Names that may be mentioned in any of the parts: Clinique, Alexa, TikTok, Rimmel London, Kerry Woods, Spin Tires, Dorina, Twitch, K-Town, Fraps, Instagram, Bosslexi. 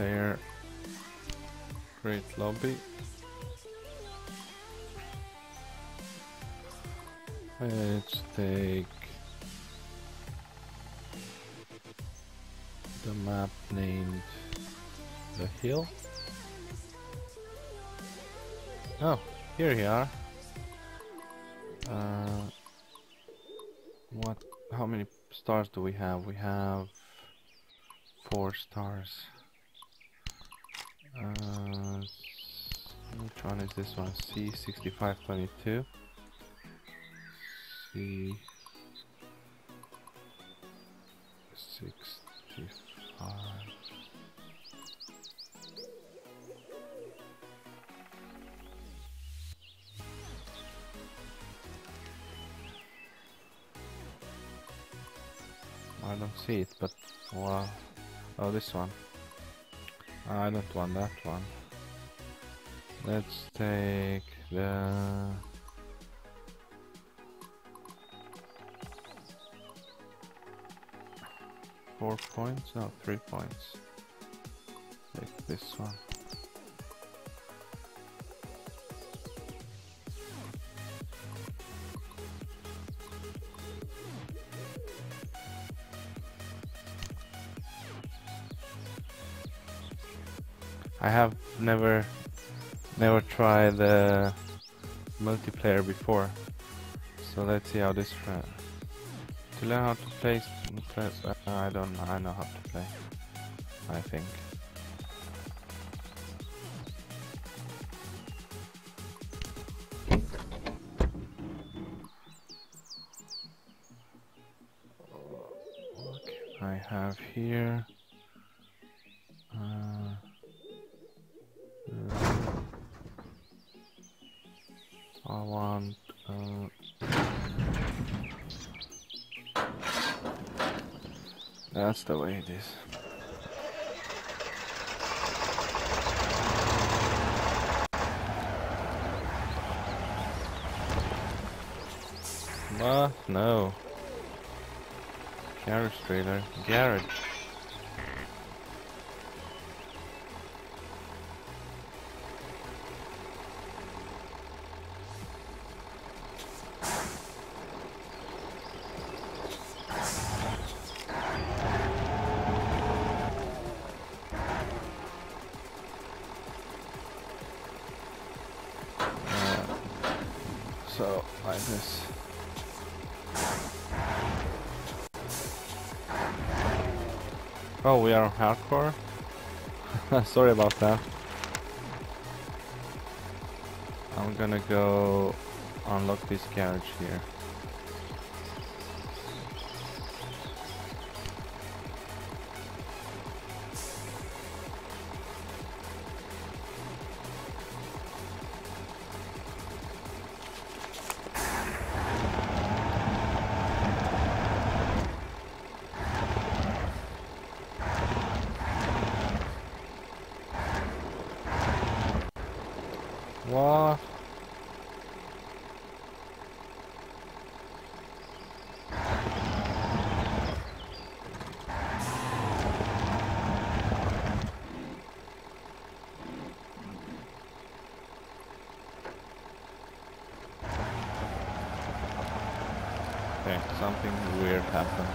there. Great lobby. Let's take the map named The Hill. Oh, here we are. What? How many stars do we have? We have 4 stars. Which one is this one? C6522. C65. I don't see it, but wow. Oh, this one. I don't want that one. Let's take the three points. Take this one. I have never tried the multiplayer before, so let's see how this runs. To learn how to play, I know how to play, I think. What can I have here? I want that's the way it is. But no. Garage trailer. Garage. So, like this. Oh, we are hardcore? Sorry about that. I'm gonna go unlock this garage here. What? Okay, something weird happened.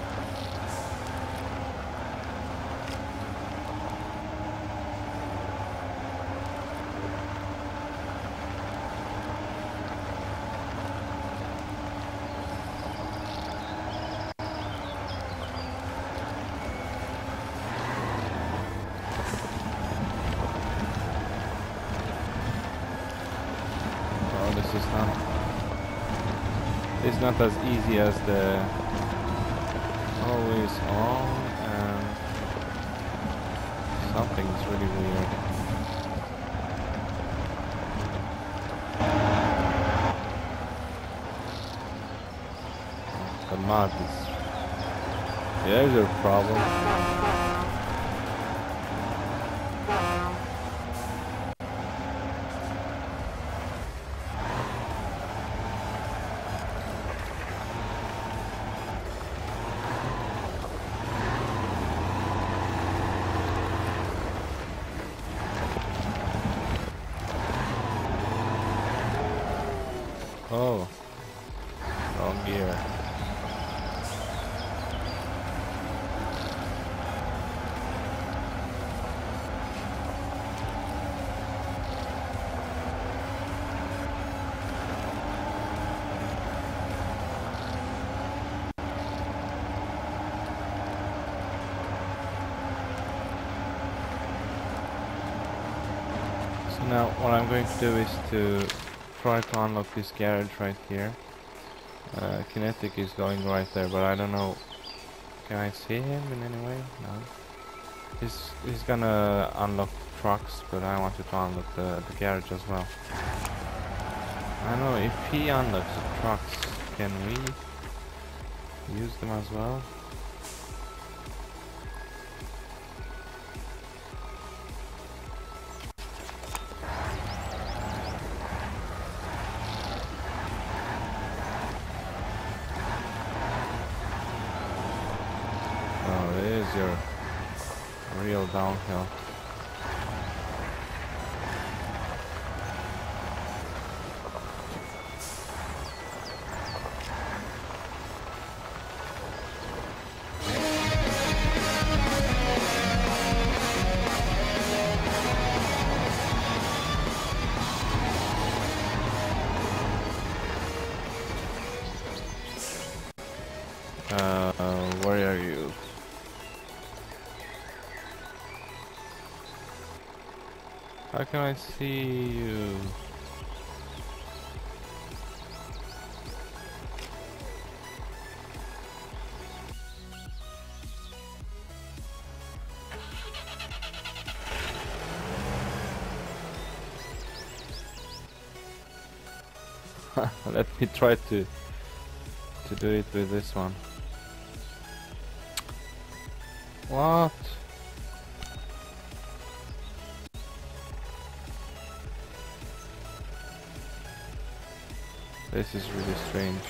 It's not as easy as the always on, and something's really weird. The mud is there's a problem. Oh. Wrong gear. Now what I'm going to do is to try to unlock this garage right here. Kinetic is going right there, but I don't know. Can I see him in any way? No. He's gonna unlock trucks, but I want to unlock the garage as well. I don't know if he unlocks the trucks, can we use them as well? Downhill. Where are you? How can I see you? Let me try to do it with this one. What? This is really strange.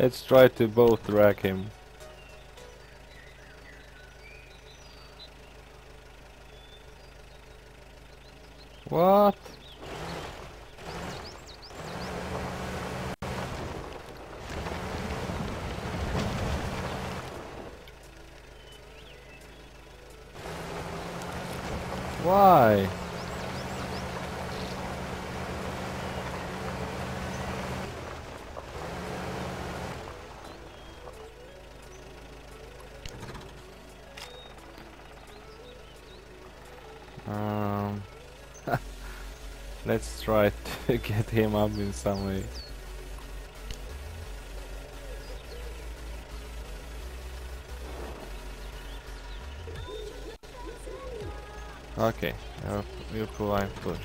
Let's try to both rack him. What? Why? Let's try to get him up in some way. Okay, you pull and push.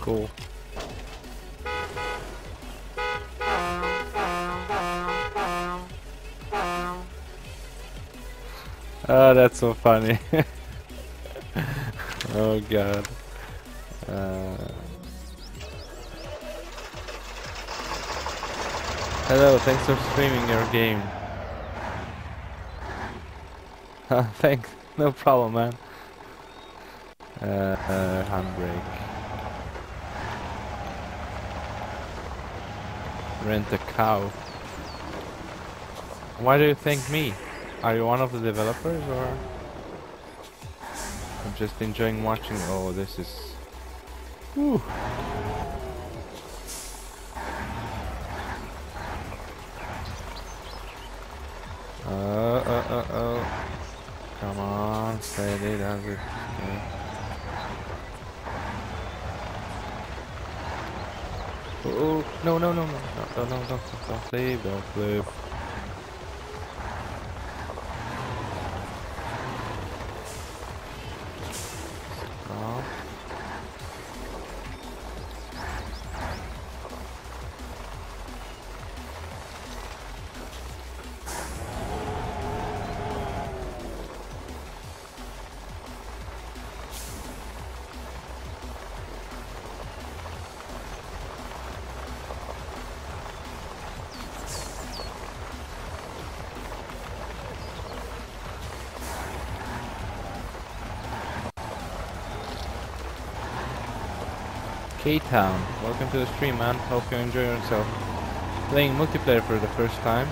Cool. Oh, that's so funny. Oh god. Hello, thanks for streaming your game. Thanks, no problem, man. Handbrake. Rent a cow. Why do you thank me? Are you one of the developers or? I'm just enjoying watching. Oh, this is. Whew. Oh. Come on, steady, that's it. Oh, no, don't leave. Stop. K-Town, welcome to the stream, man. Hope you enjoy yourself. Playing multiplayer for the first time,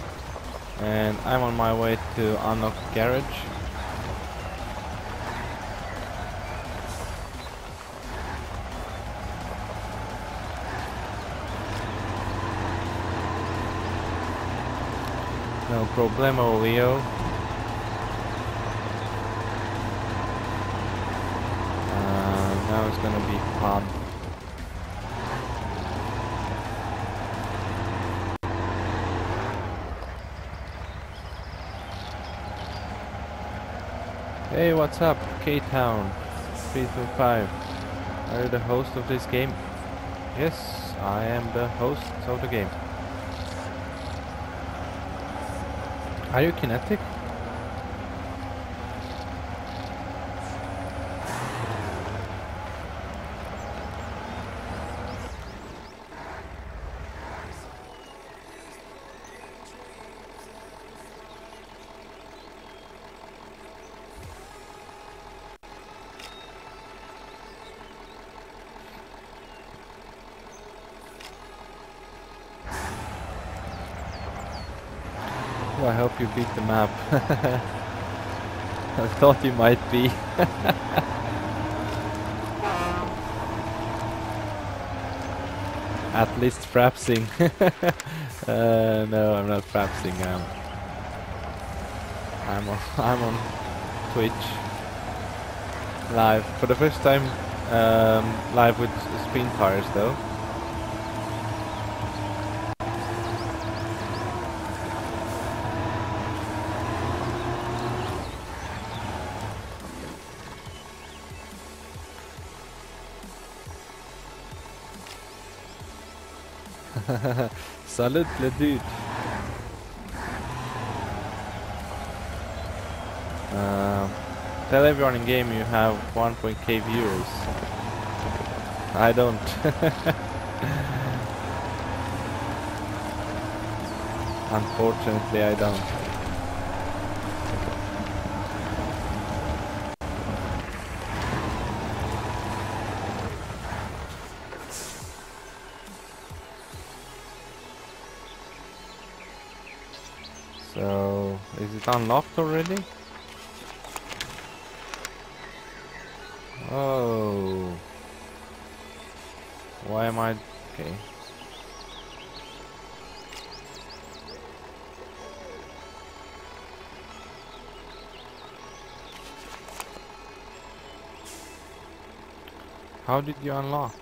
and I'm on my way to unlock garage. No problemo, Leo. Now it's gonna be fun. Hey, what's up, K-Town 325? Are you the host of this game? Yes, I am the host of the game. Are you kinetic? I hope you beat the map. I thought you might be. At least frapsing. No, I'm not frapsing. I'm on Twitch live for the first time. Live with Spin Tires though. Salut le dude. Tell everyone in game you have 1.k viewers. I don't. Unfortunately, I don't. So, is it unlocked already? Oh. Why am I... Okay. How did you unlock?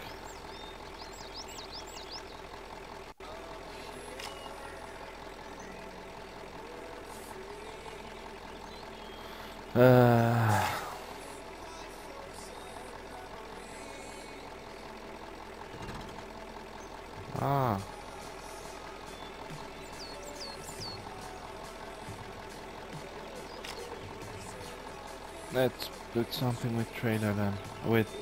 Let's put something with trailer then, with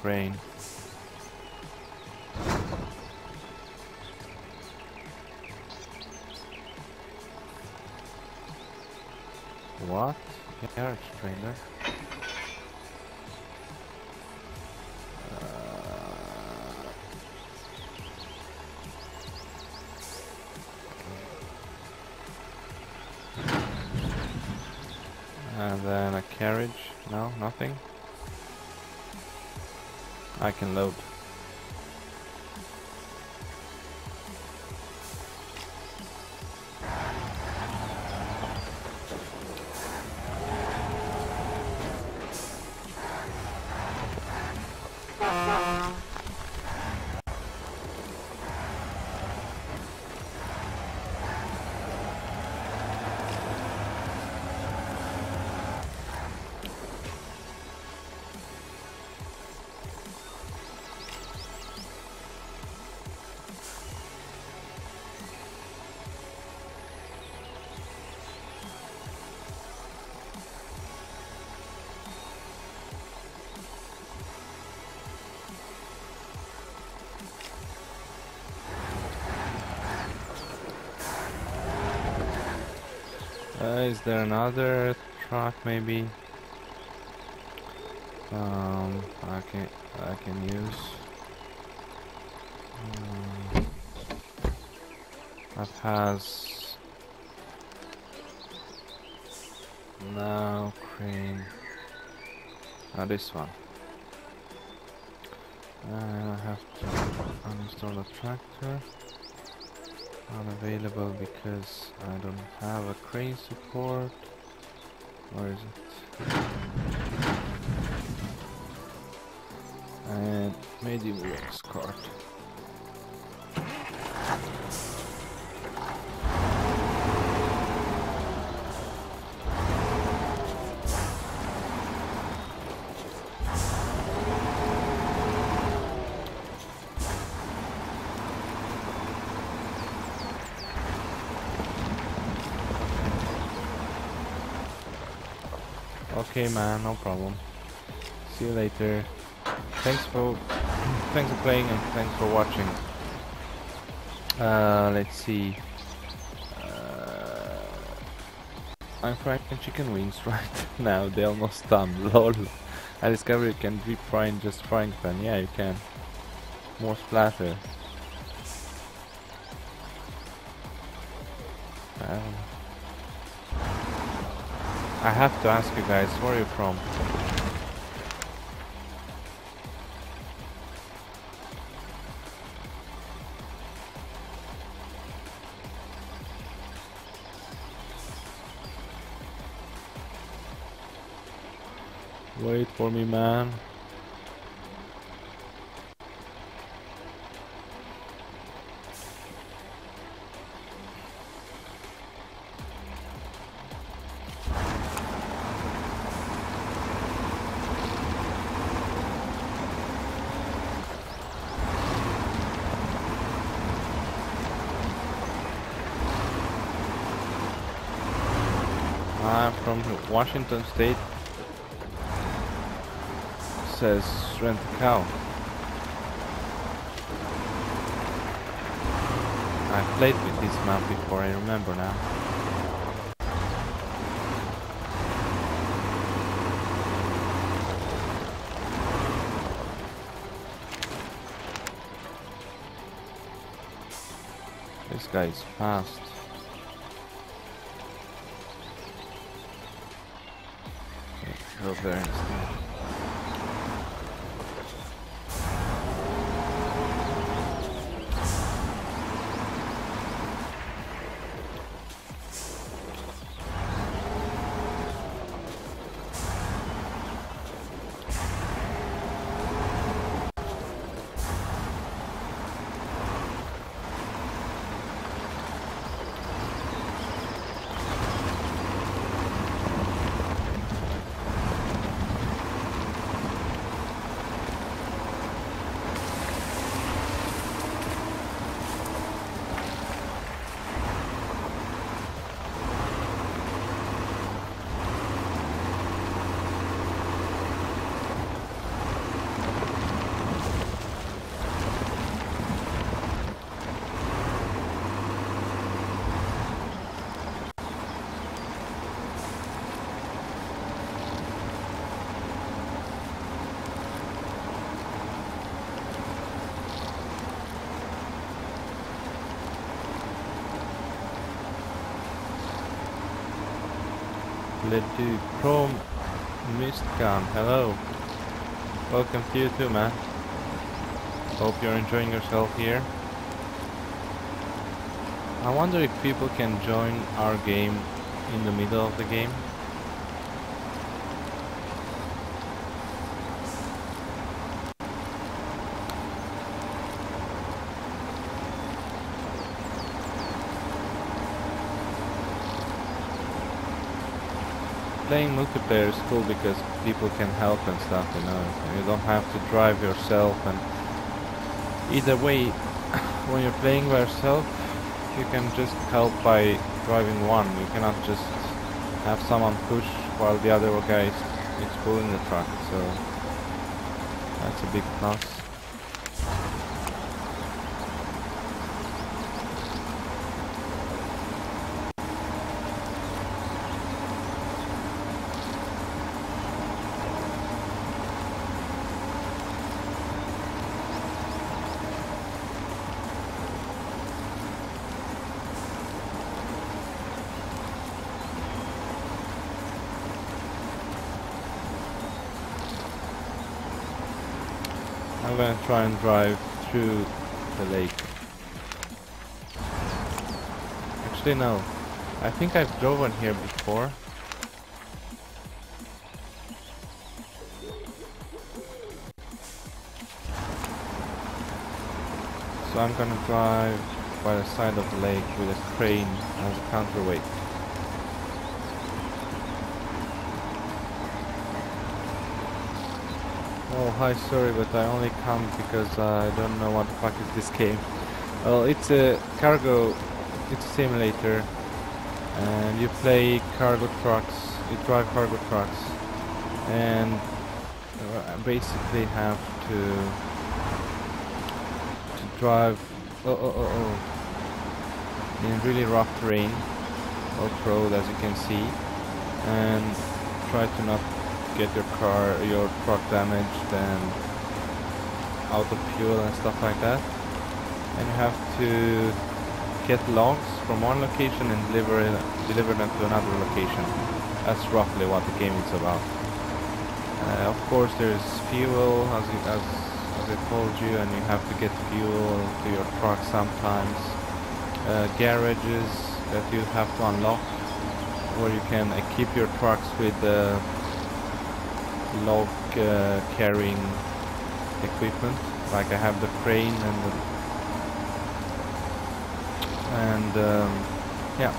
crane. What? Garage trailer. And then a carriage. No, nothing. I can load. Is there another truck maybe? I can use. That has no crane. Oh, this one. I have to uninstall the tractor. Unavailable because I don't have a crane support. Where is it? And medieval ox cart. Okay, man, no problem. See you later. Thanks for playing and thanks for watching. Let's see. I'm frying chicken wings right now. They're almost done. Lol. I discovered you can deep fry in just frying pan. Yeah, you can. More splatter. I have to ask you guys, where are you from? Wait for me, man. Washington State says rent a cow. I played with this map before, I remember now. This guy is fast. There instead. Dude, Chrome Mistcam, hello. Welcome to you too, man. Hope you're enjoying yourself here. I wonder if people can join our game in the middle of the game. Playing multiplayer is cool because people can help and stuff, you know. You don't have to drive yourself, and either way, when you're playing by yourself, you can just help by driving one. You cannot just have someone push while the other guy is pulling the truck, so that's a big plus. I'm gonna try and drive through the lake. Actually no, I think I've driven here before. So I'm gonna drive by the side of the lake with a crane as a counterweight. Oh hi, sorry, but I only come because I don't know what the fuck is this game. Well, it's a cargo, it's a simulator, and you play cargo trucks, you drive cargo trucks, and basically have to drive in really rough terrain, off-road as you can see, and try to not get your truck damaged and out of fuel and stuff like that. And you have to get logs from one location and deliver them to another location. That's roughly what the game is about. Of course there's fuel, as I told you, and you have to get fuel to your truck sometimes. Garages that you have to unlock, where you can equip your trucks with log carrying equipment, like I have the crane and the yeah,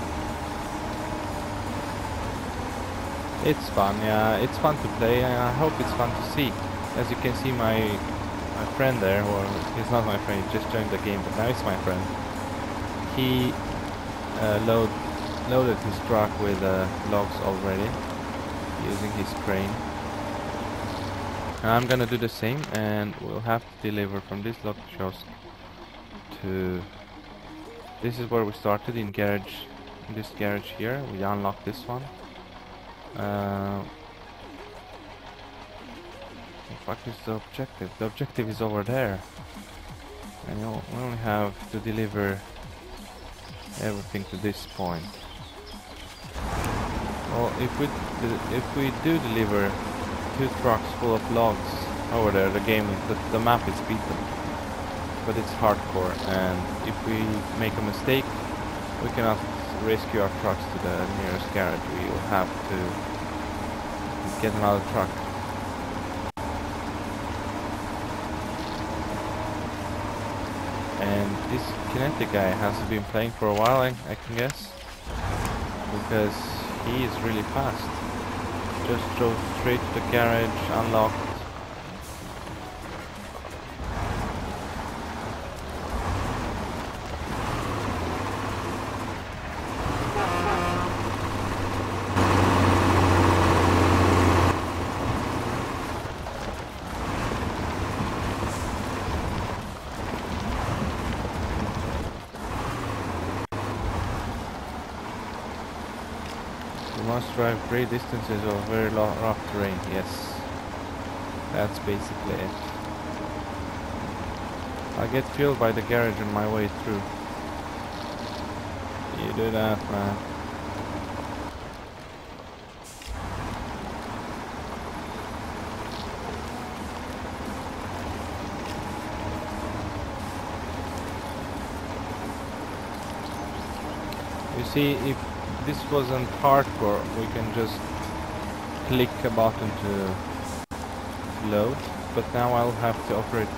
it's fun. Yeah, it's fun to play, and I hope it's fun to see. As you can see, my friend there, or he's not my friend, he just joined the game, but now he's my friend. He loaded his truck with logs already using his crane. I'm gonna do the same, and we'll have to deliver from this log shows to... This is where we started, in garage. This garage here, we unlock this one. What is the objective? The objective is over there. And we only have to deliver everything to this point. Well, if we do deliver two trucks full of logs over there, the game, the map is beaten, but it's hardcore, and if we make a mistake we cannot rescue our trucks to the nearest garage. We will have to get another truck. And this Kinetic guy has been playing for a while, I can guess, because he is really fast. Just drove straight to the garage, unlocked. Drive great distances over very rough terrain. Yes, that's basically it. I get fueled by the garage on my way through. You do that, man. You see, if this wasn't hardcore, we can just click a button to load, but now I'll have to operate.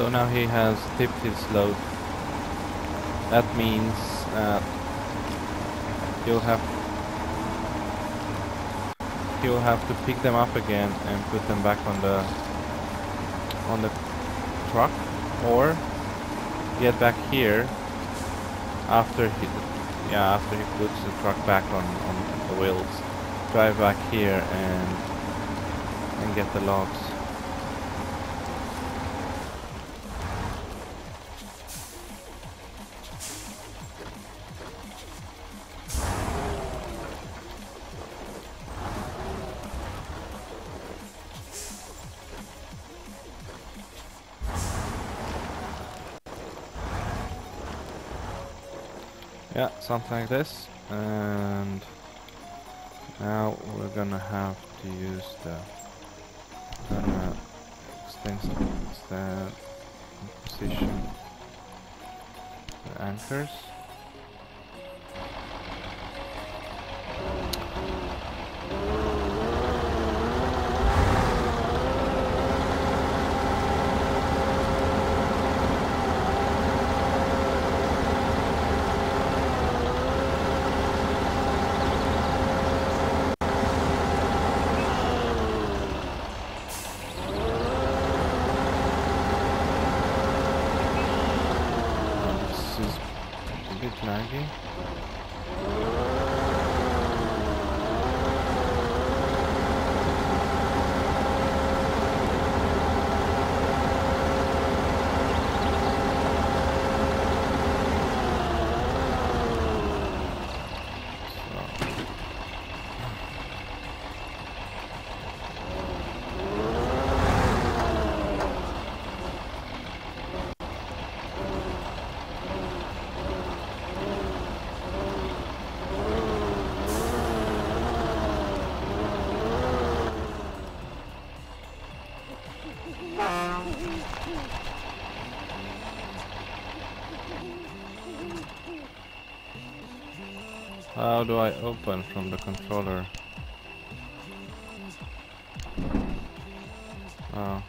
So now he has tipped his load. That means he'll have to pick them up again and put them back on the truck, or get back here after he puts the truck back on the wheels. Drive back here and get the logs. Yeah, something like this. And now we're gonna have to use the position the anchors. How do I open from the controller? Oh.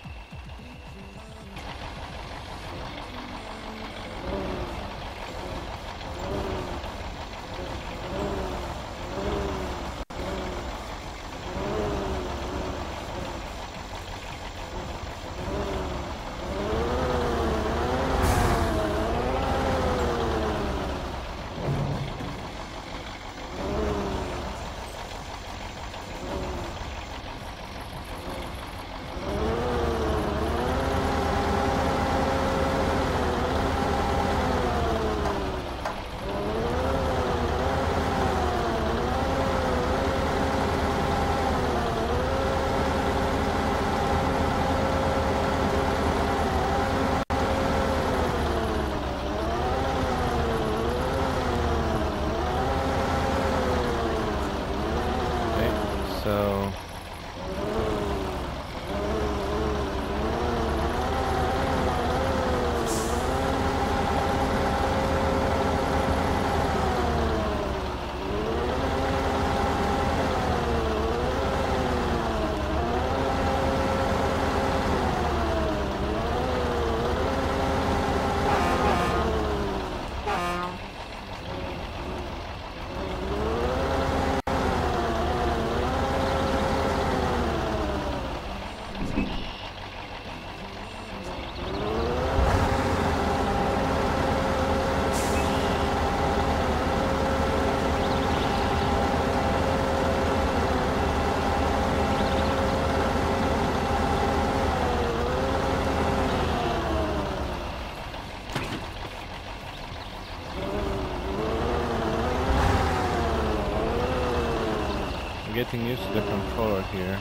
Getting used to the controller here,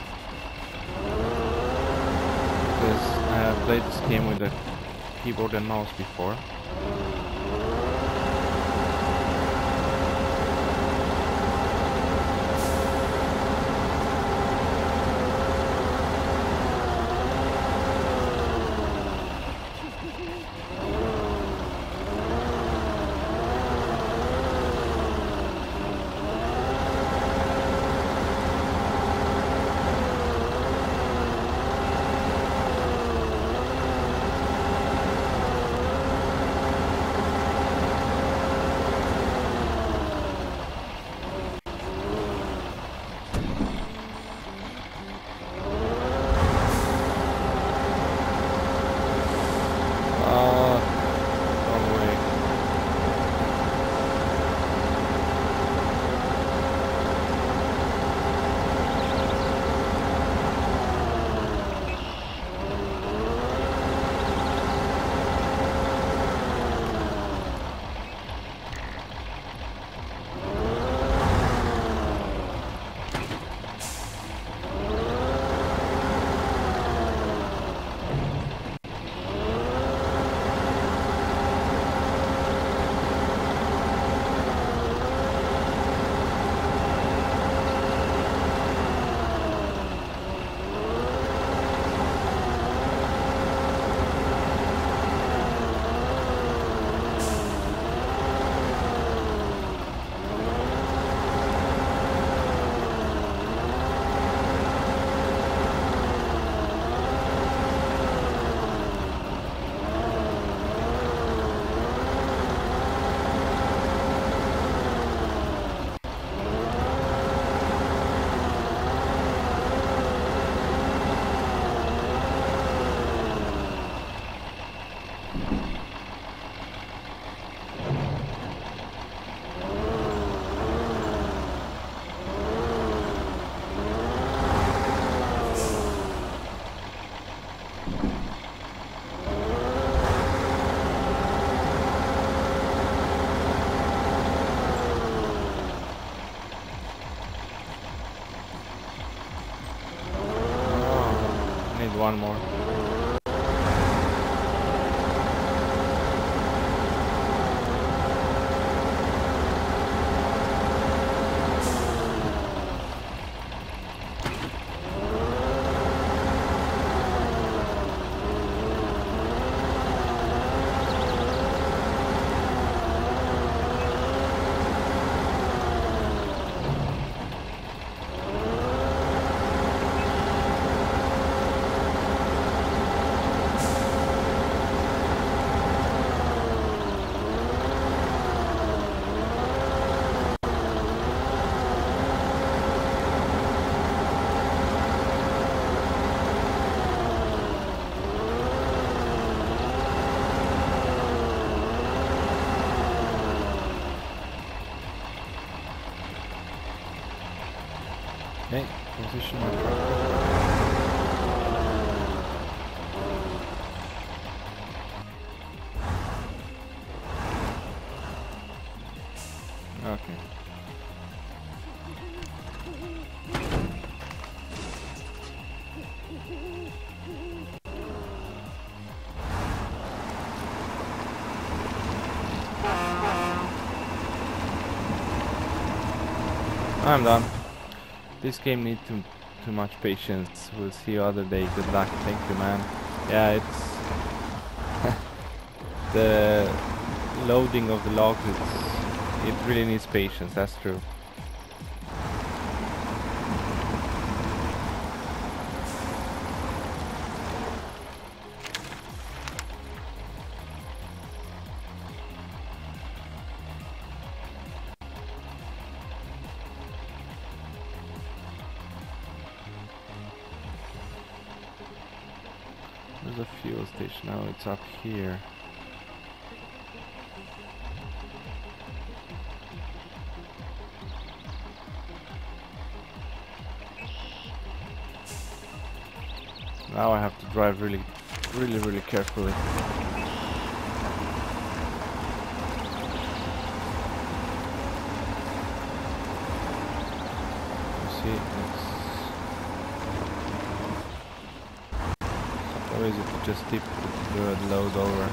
because I have played this game with the keyboard and mouse before. on more. I'm done. This game needs too much patience. We'll see you other day. Good luck. Thank you, man. Yeah, it's the loading of the logs. It really needs patience. That's true. No, it's up here. Now I have to drive really carefully. Just tip the load over.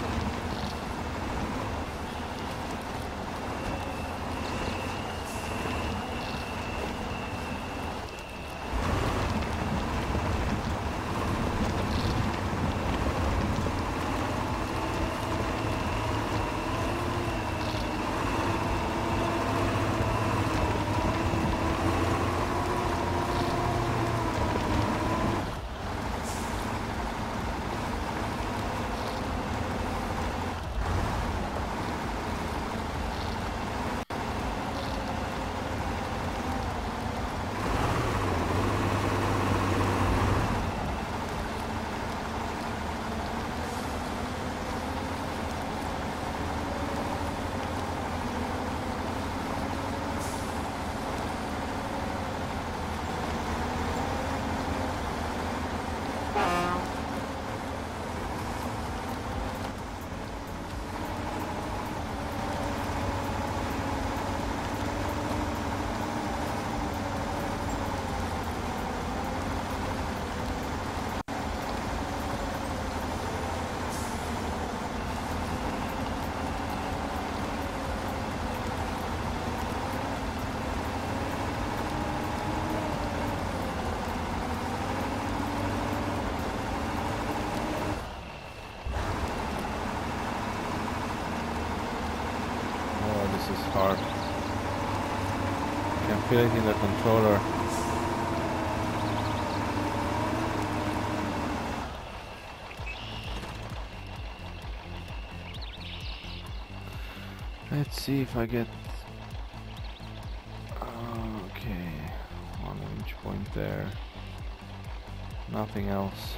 Feel it in the controller. Let's see if I get. Okay, one winch point there. Nothing else.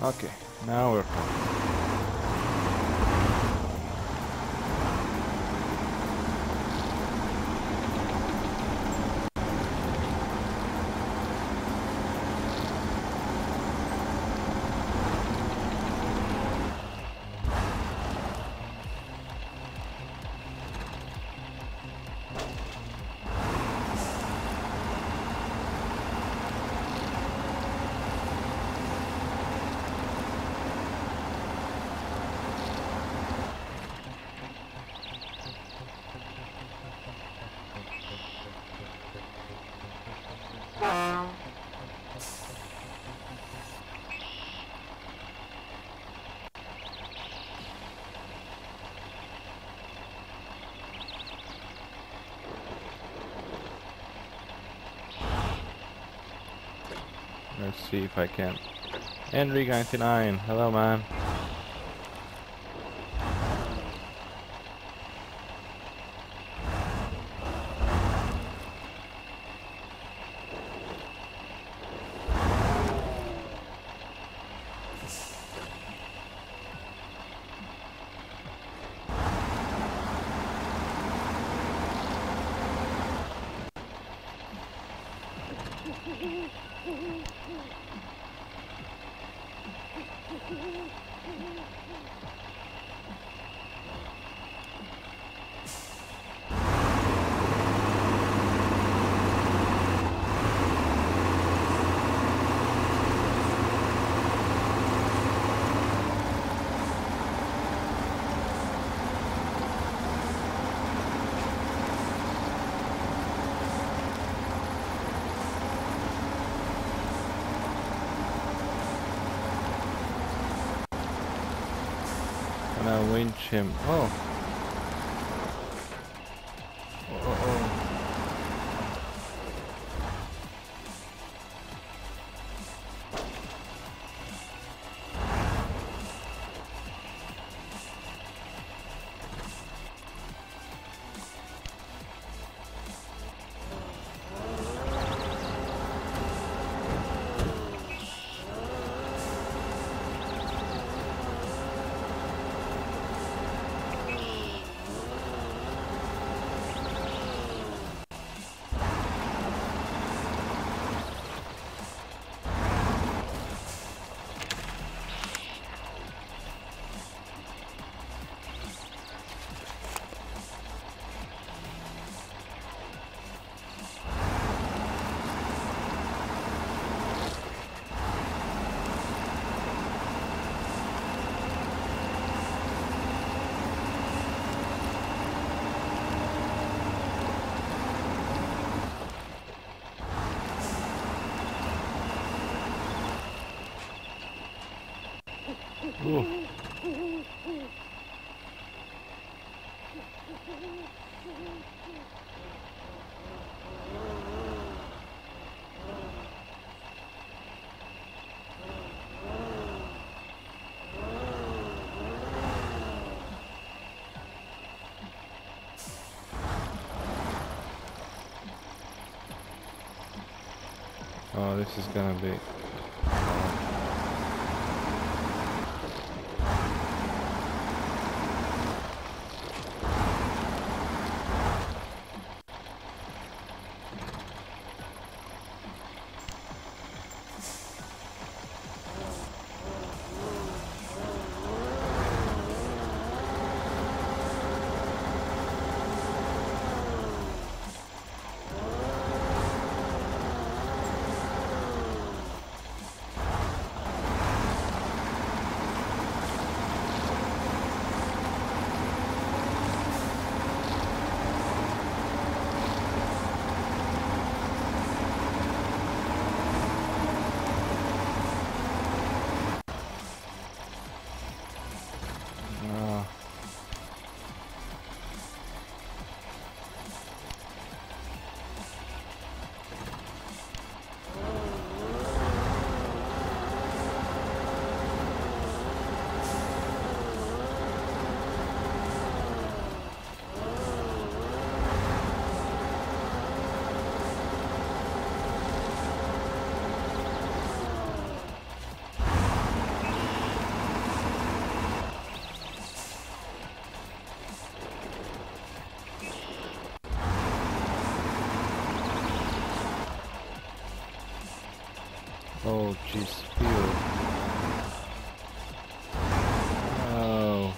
Okay, now we're fine. Let's see if I can. Henry99, hello man. Winch him. Oh. Oh, oh, oh. Ooh. Oh, this is gonna be... Oh, jeez. Oh.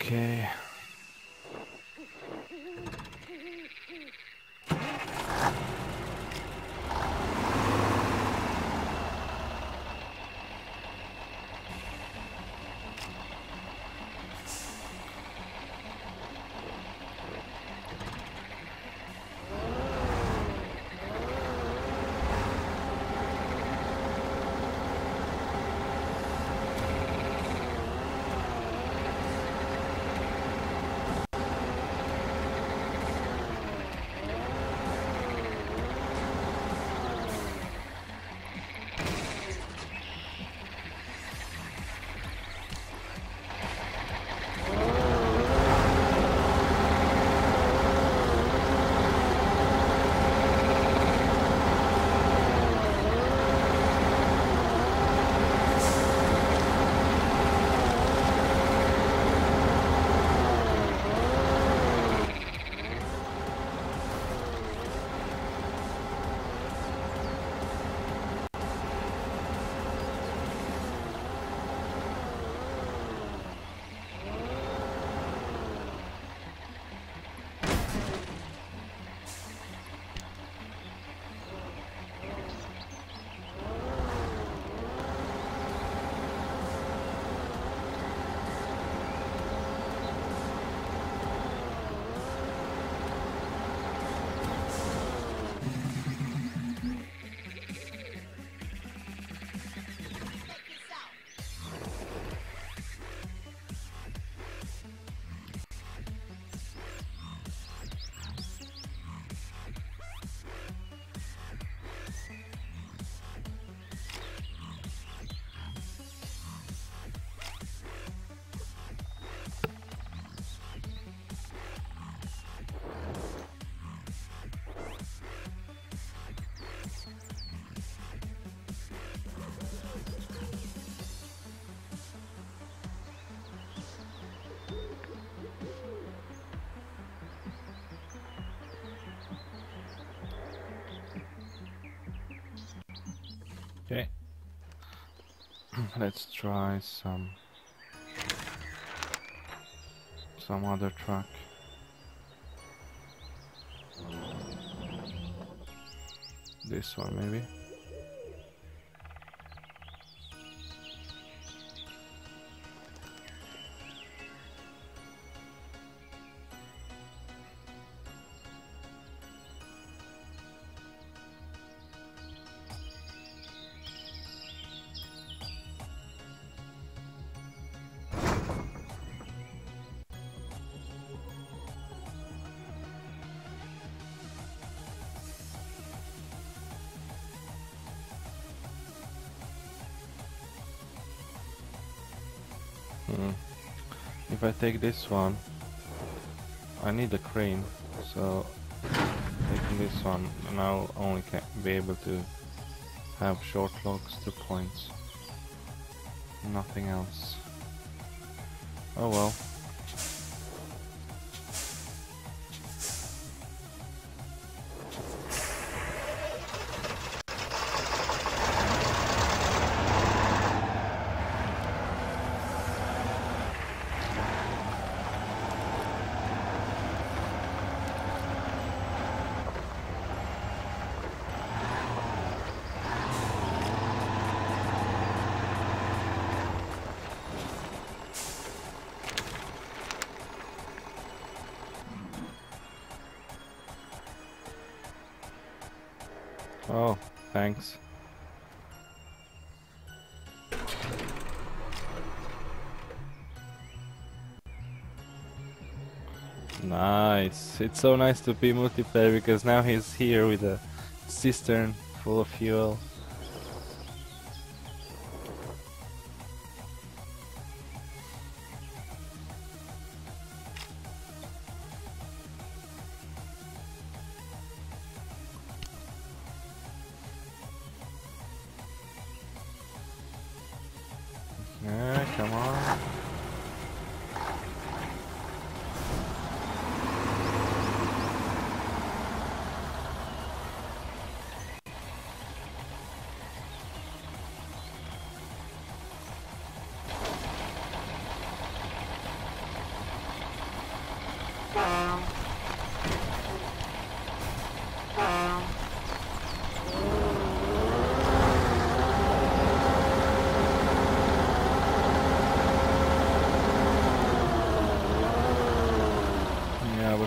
Okay. Okay, let's try some other track. This one maybe. If I take this one, I need a crane, so taking this one, and I'll only be able to have short logs to points, nothing else. Oh well. Oh, thanks. Nice. It's so nice to be multiplayer because now he's here with a cistern full of fuel.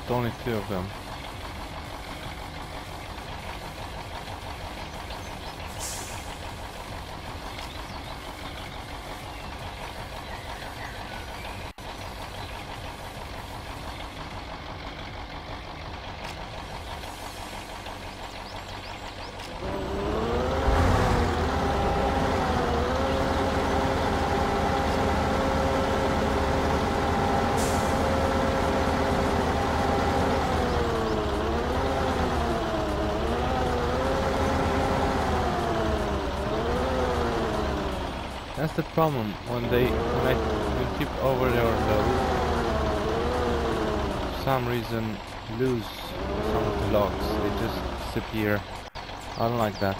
Only two of them. That's the problem when I tip over your load, for some reason lose some of the logs, they just disappear. I don't like that.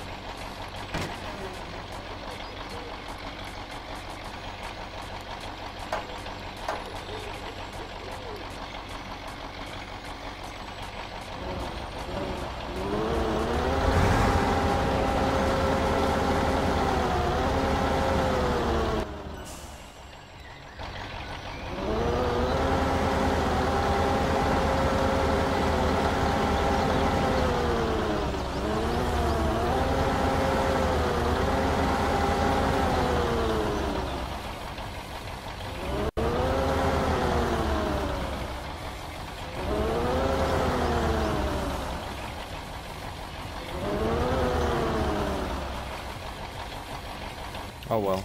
Oh well.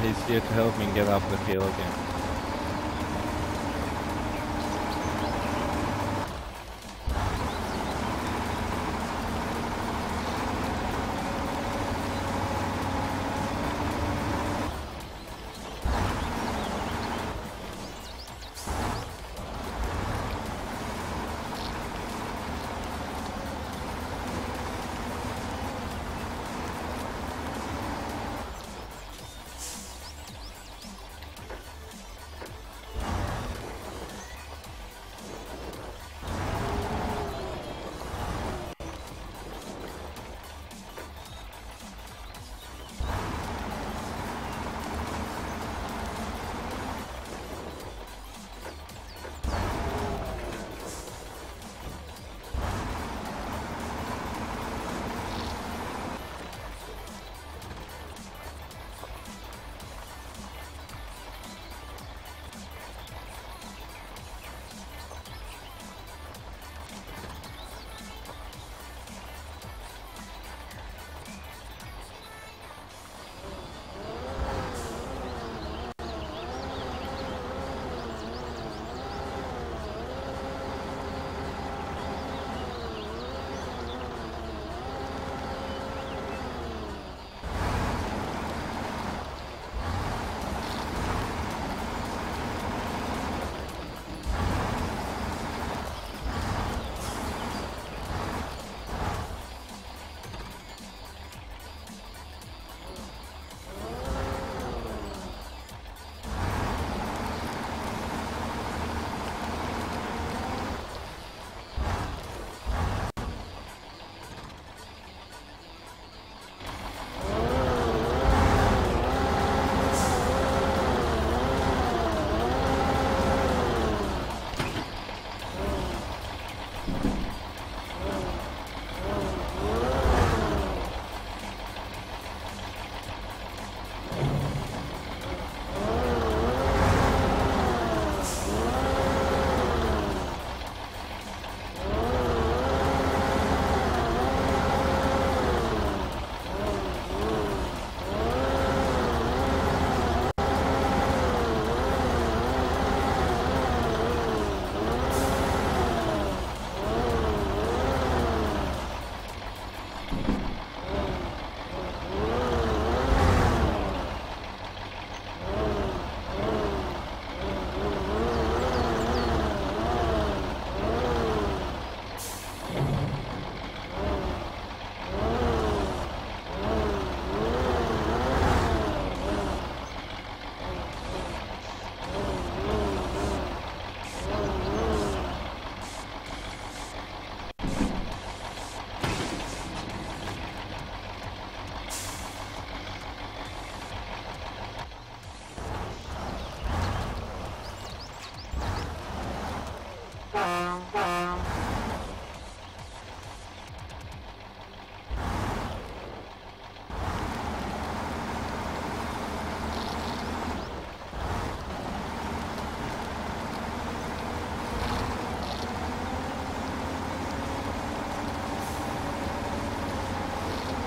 He's here to help me get off the field again.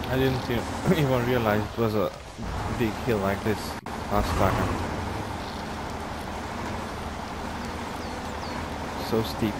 I didn't even realize it was a big hill like this last time. So steep.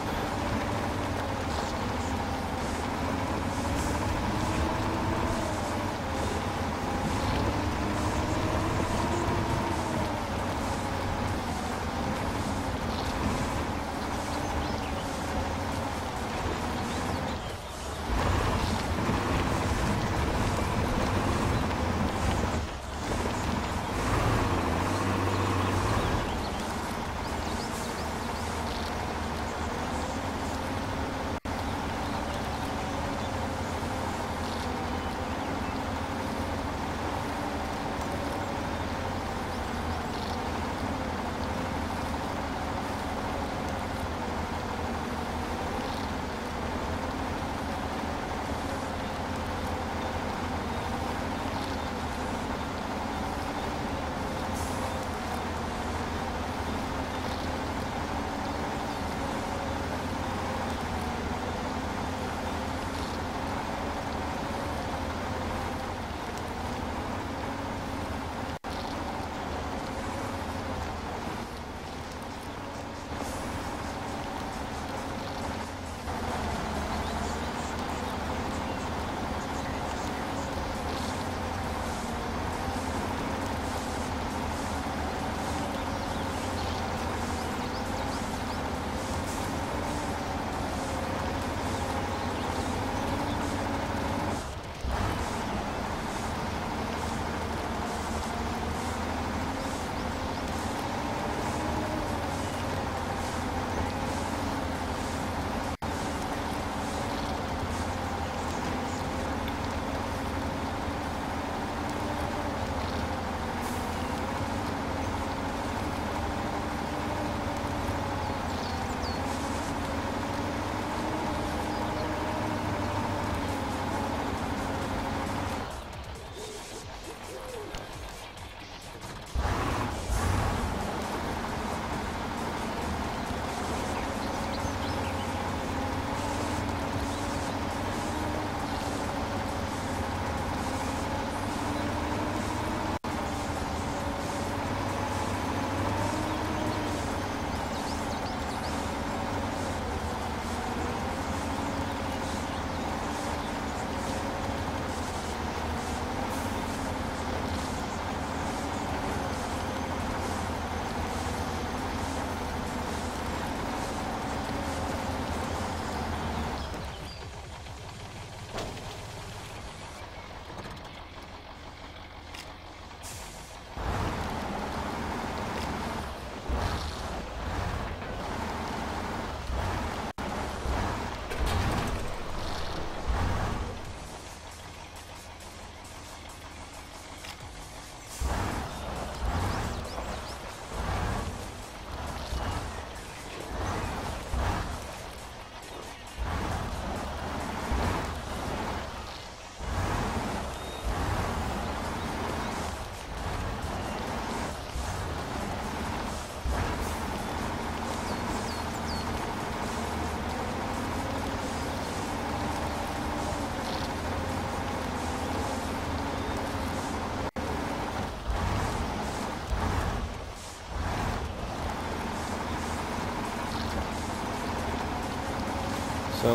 So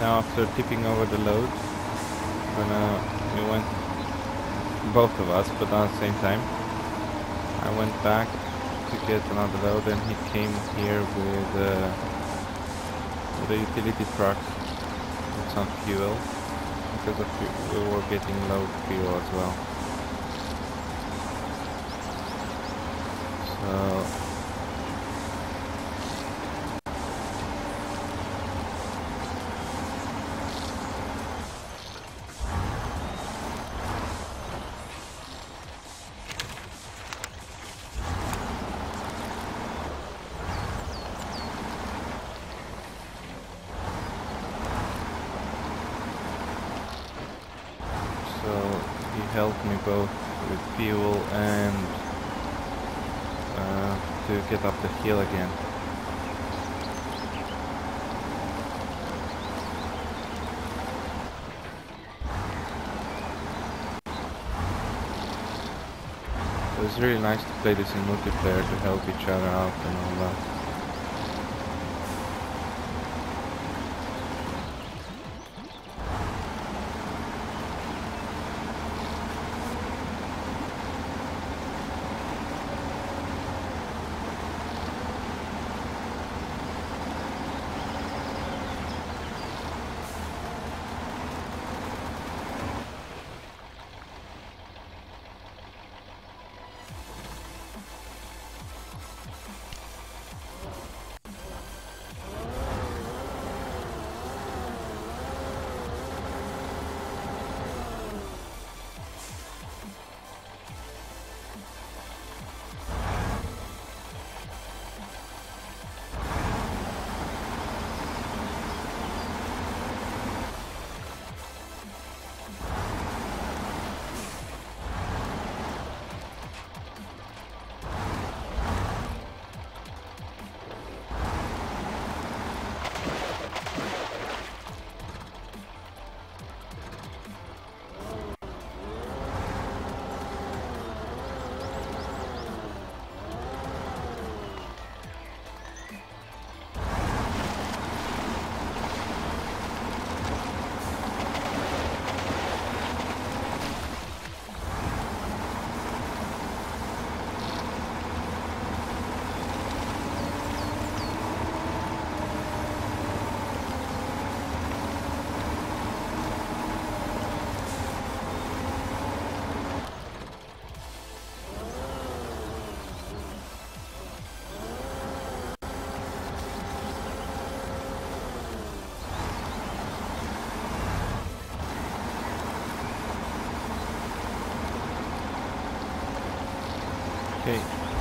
now after tipping over the load, we went, both of us, but at the same time, I went back to get another load, and he came here with a utility truck with some fuel, because of we were getting low fuel as well. So helped me both with fuel and to get up the hill again. It was really nice to play this in multiplayer, to help each other out and all that.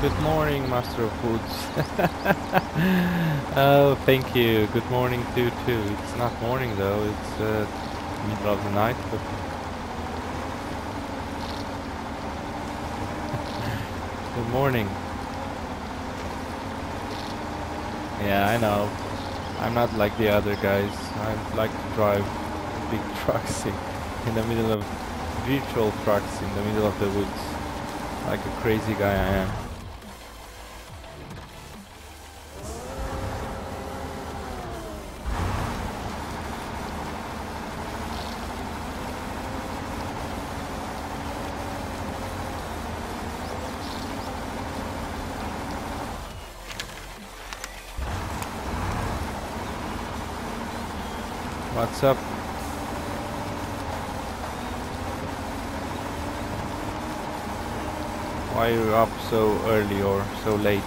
Good morning, Master of Woods. Oh, thank you. Good morning to you too. It's not morning though, it's middle of the night, but good morning. Yeah, I know. I'm not like the other guys. I like to drive big trucks in the middle of virtual trucks in the middle of the woods. Like a crazy guy I am. What's up? Why are you up so early or so late?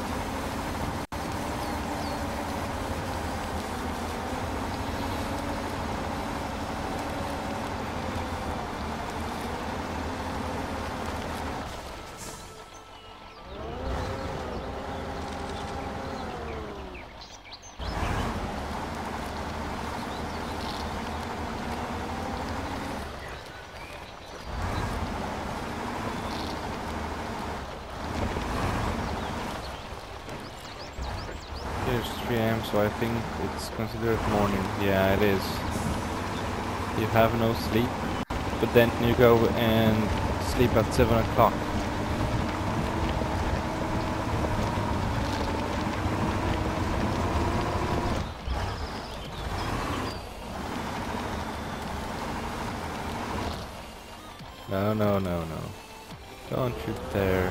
So I think it's considered morning. Yeah, it is. You have no sleep, but then you go and sleep at 7 o'clock. No, no, no, no. Don't you dare.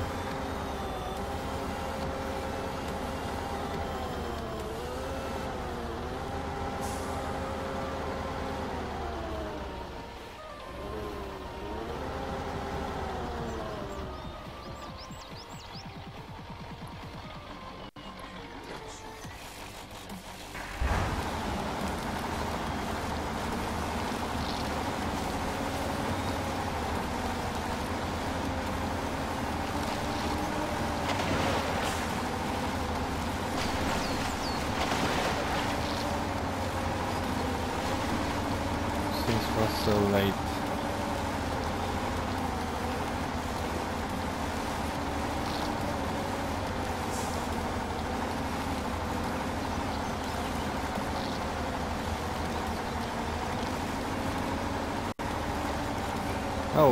Oh,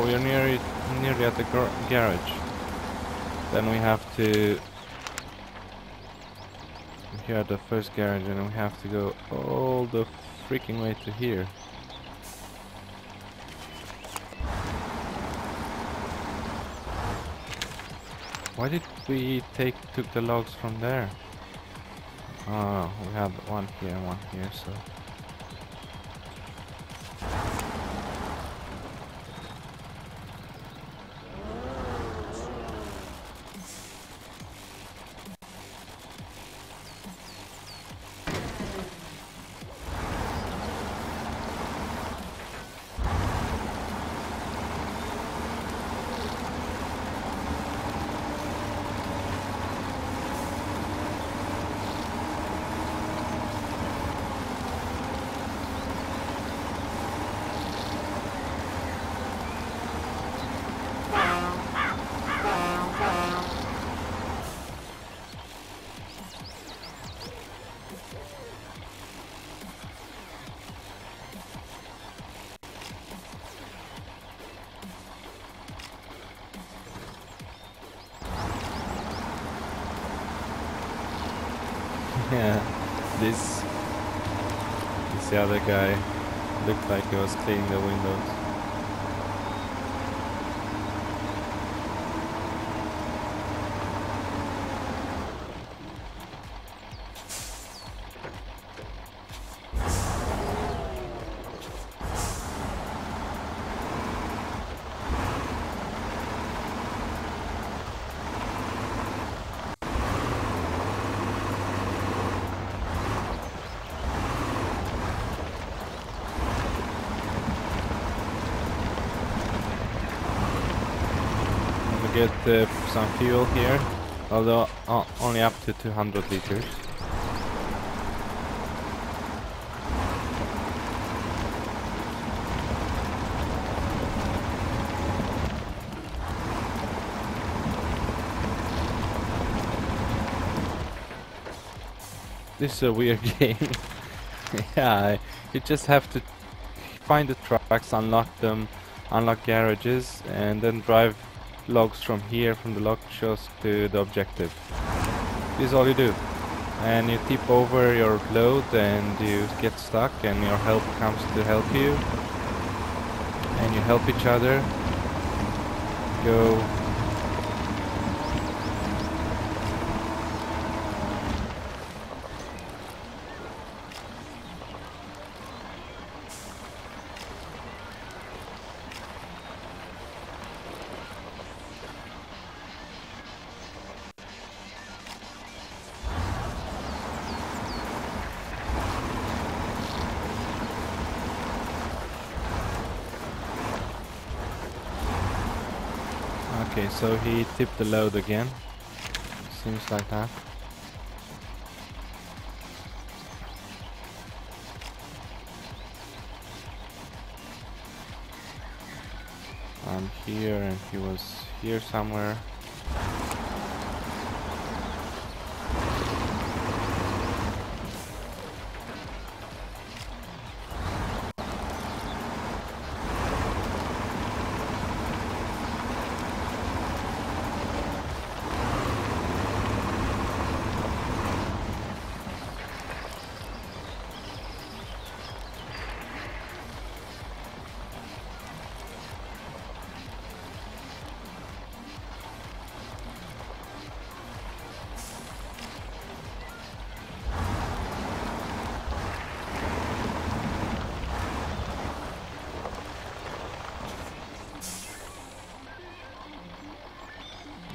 we're nearly at the garage. Then we have to... Here at the first garage, and we have to go all the freaking way to here. Why did we took the logs from there? Oh, we have one here and one here, so... The other guy looked like he was cleaning the windows. Get some fuel here, although only up to 200 liters. This is a weird game. Yeah, you just have to find the trucks, unlock them, unlock garages, and then drive logs from here, from the log shows to the objective. This is all you do. And you tip over your load and you get stuck and your help comes to help you. And you help each other. Go. Okay, so he tipped the load again. Seems like that. I'm here and he was here somewhere.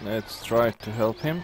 Let's try to help him.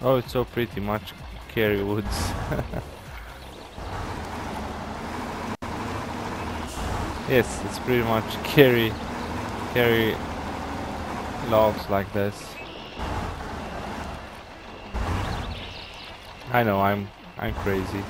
Oh, it's so pretty much Kerry Woods. Yes, it's pretty much Kerry loves like this. I know, I'm crazy.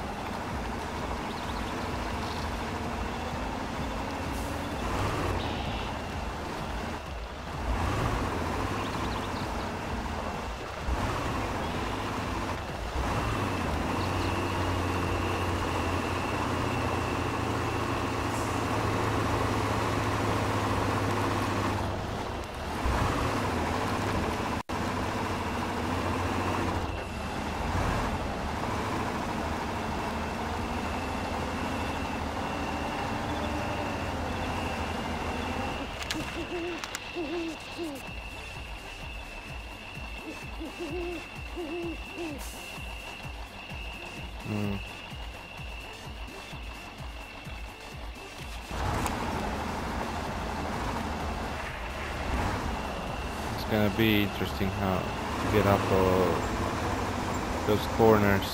Be interesting how to get up those corners.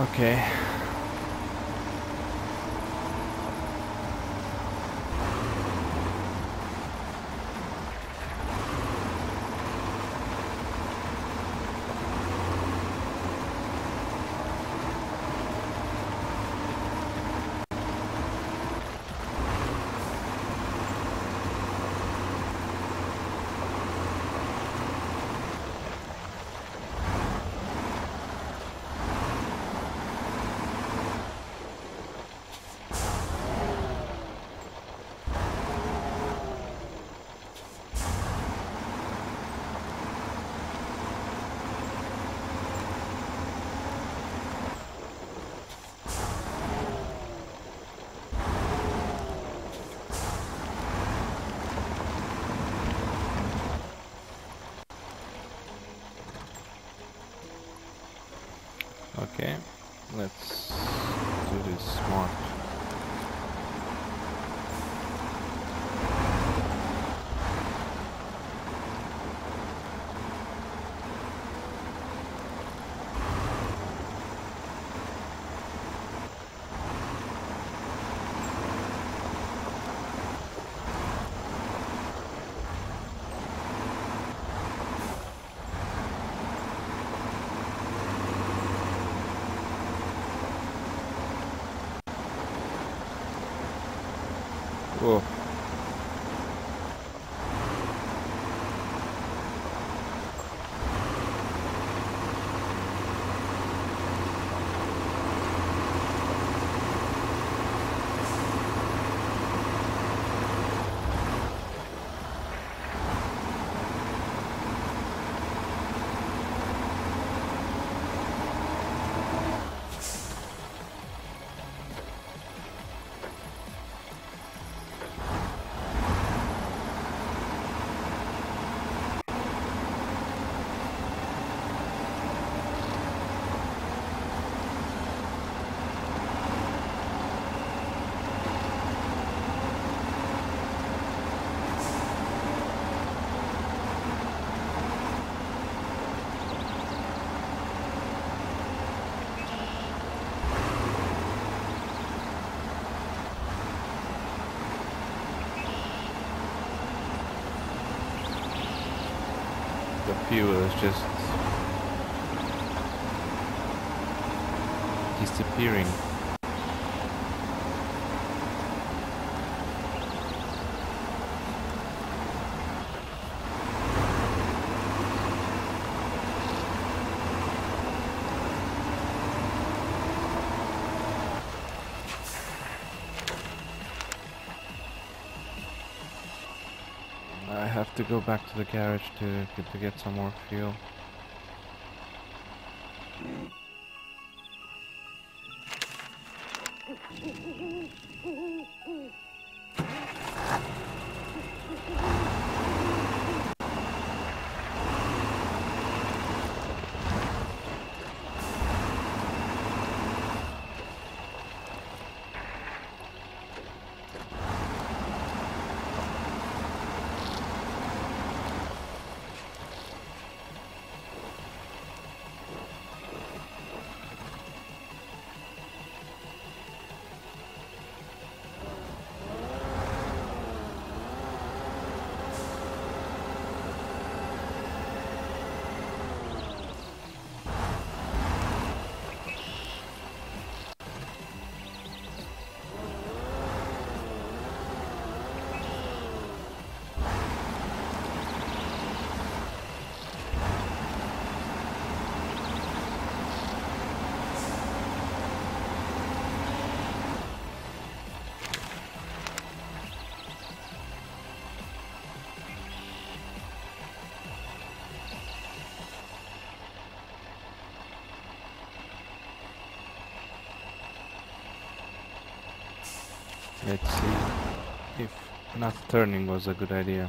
Okay. Okay, let's do this smart. Fuel is just disappearing. I have to go back to the garage to get some more fuel. Let's see if not turning was a good idea.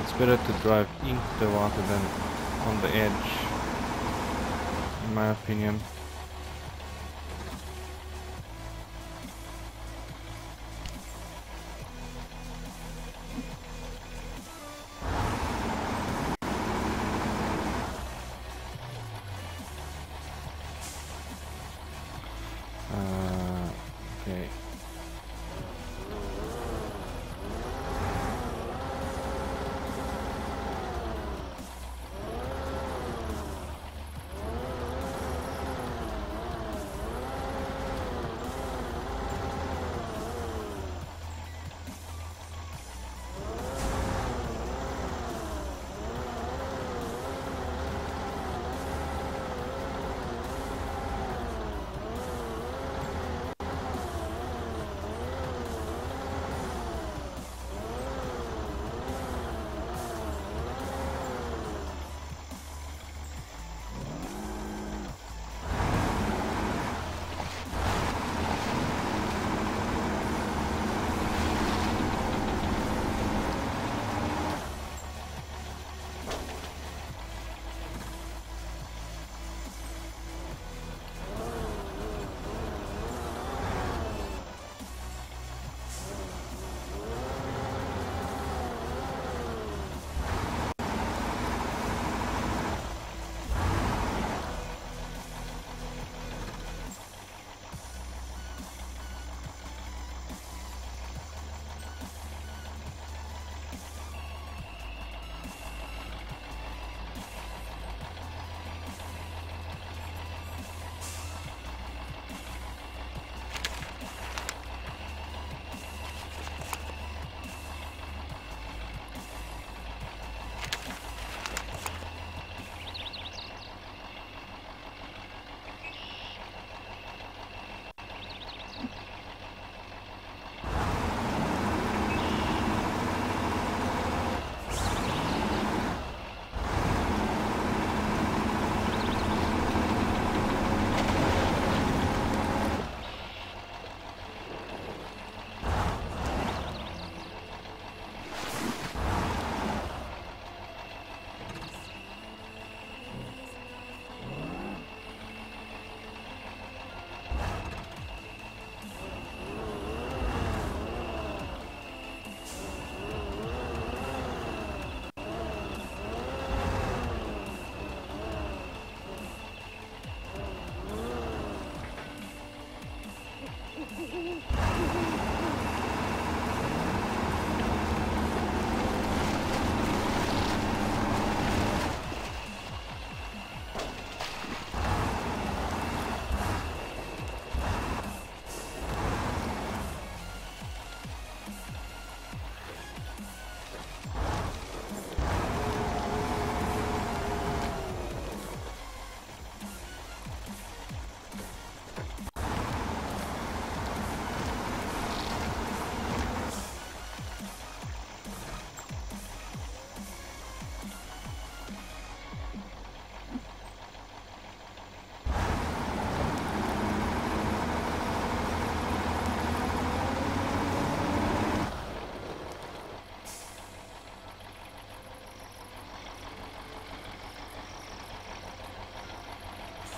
it's better to drive into the water than on the edge, in my opinion.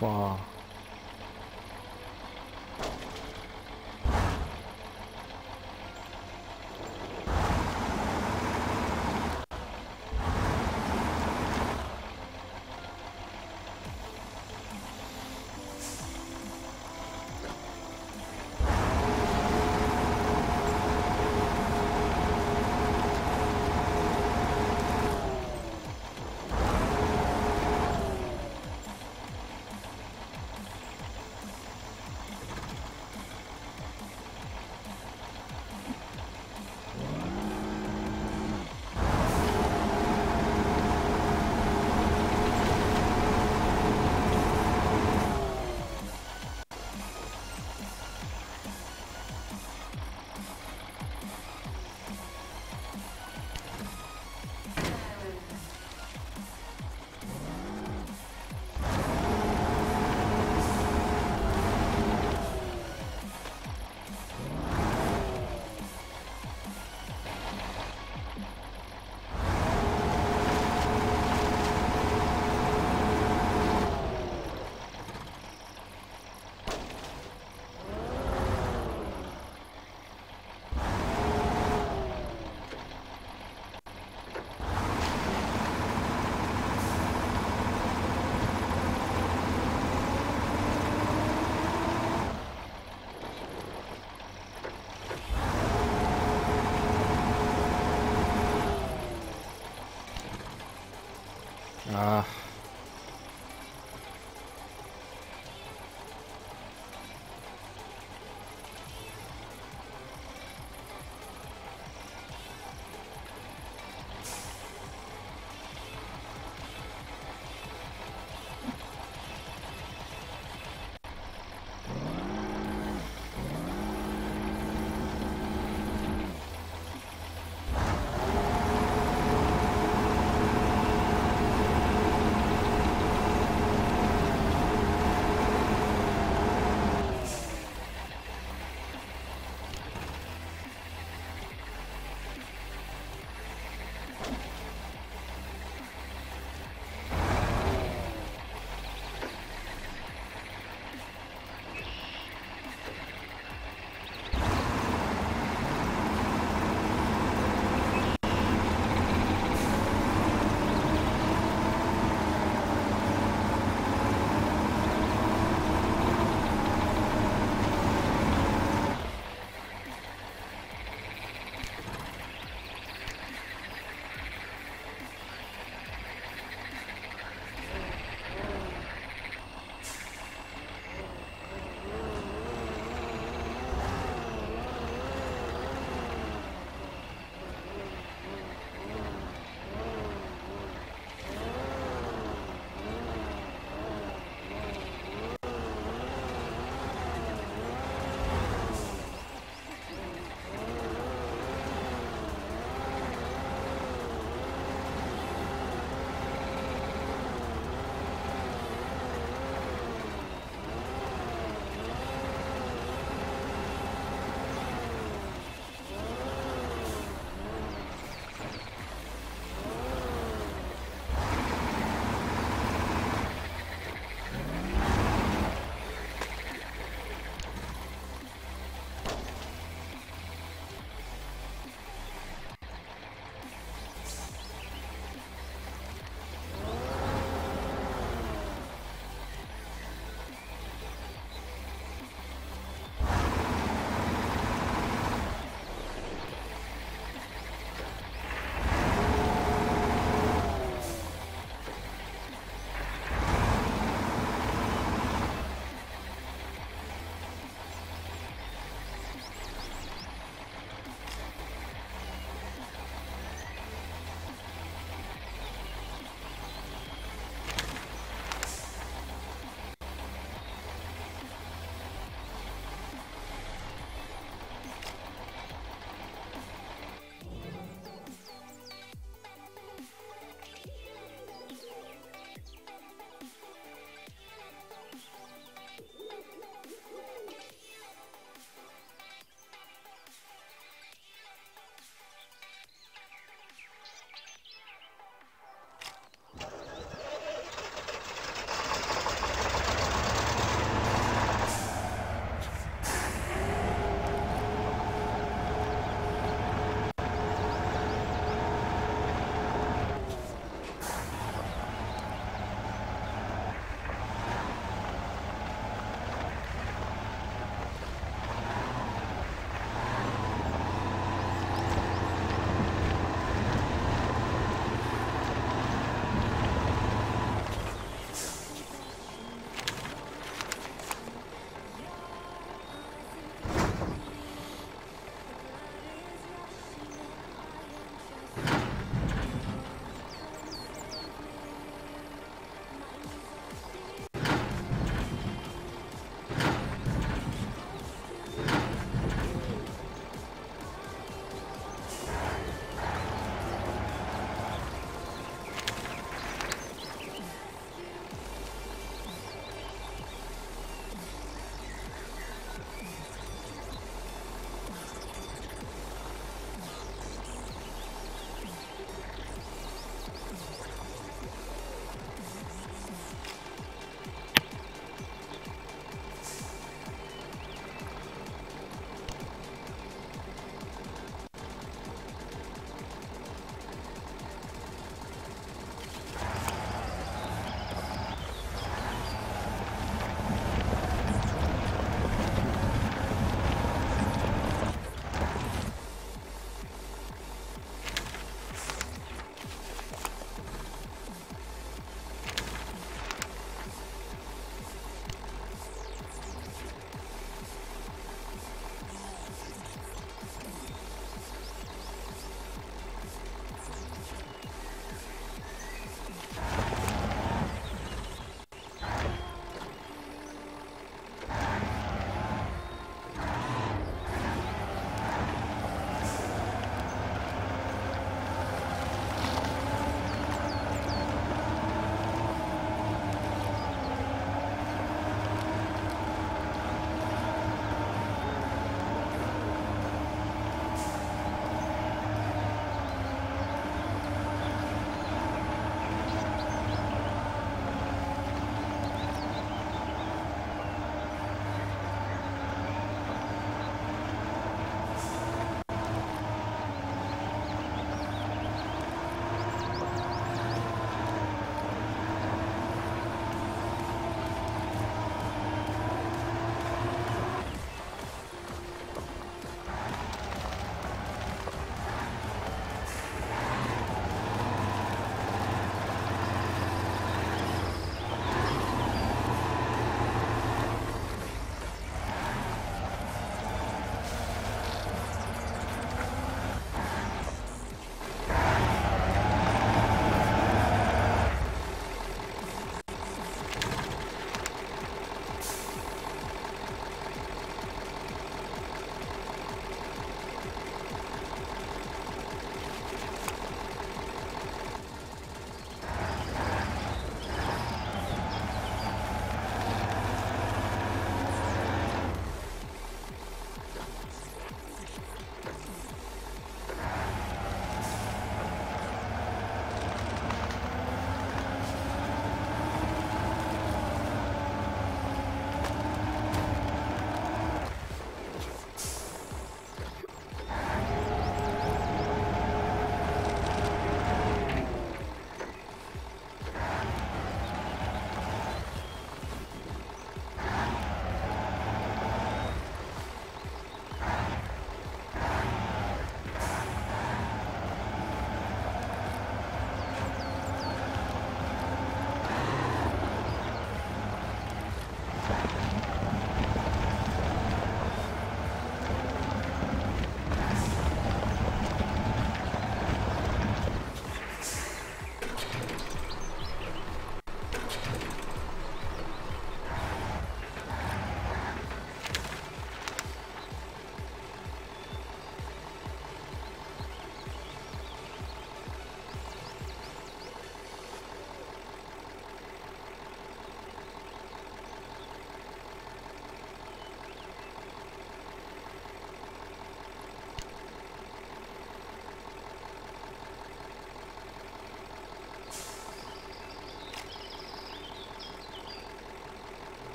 Far.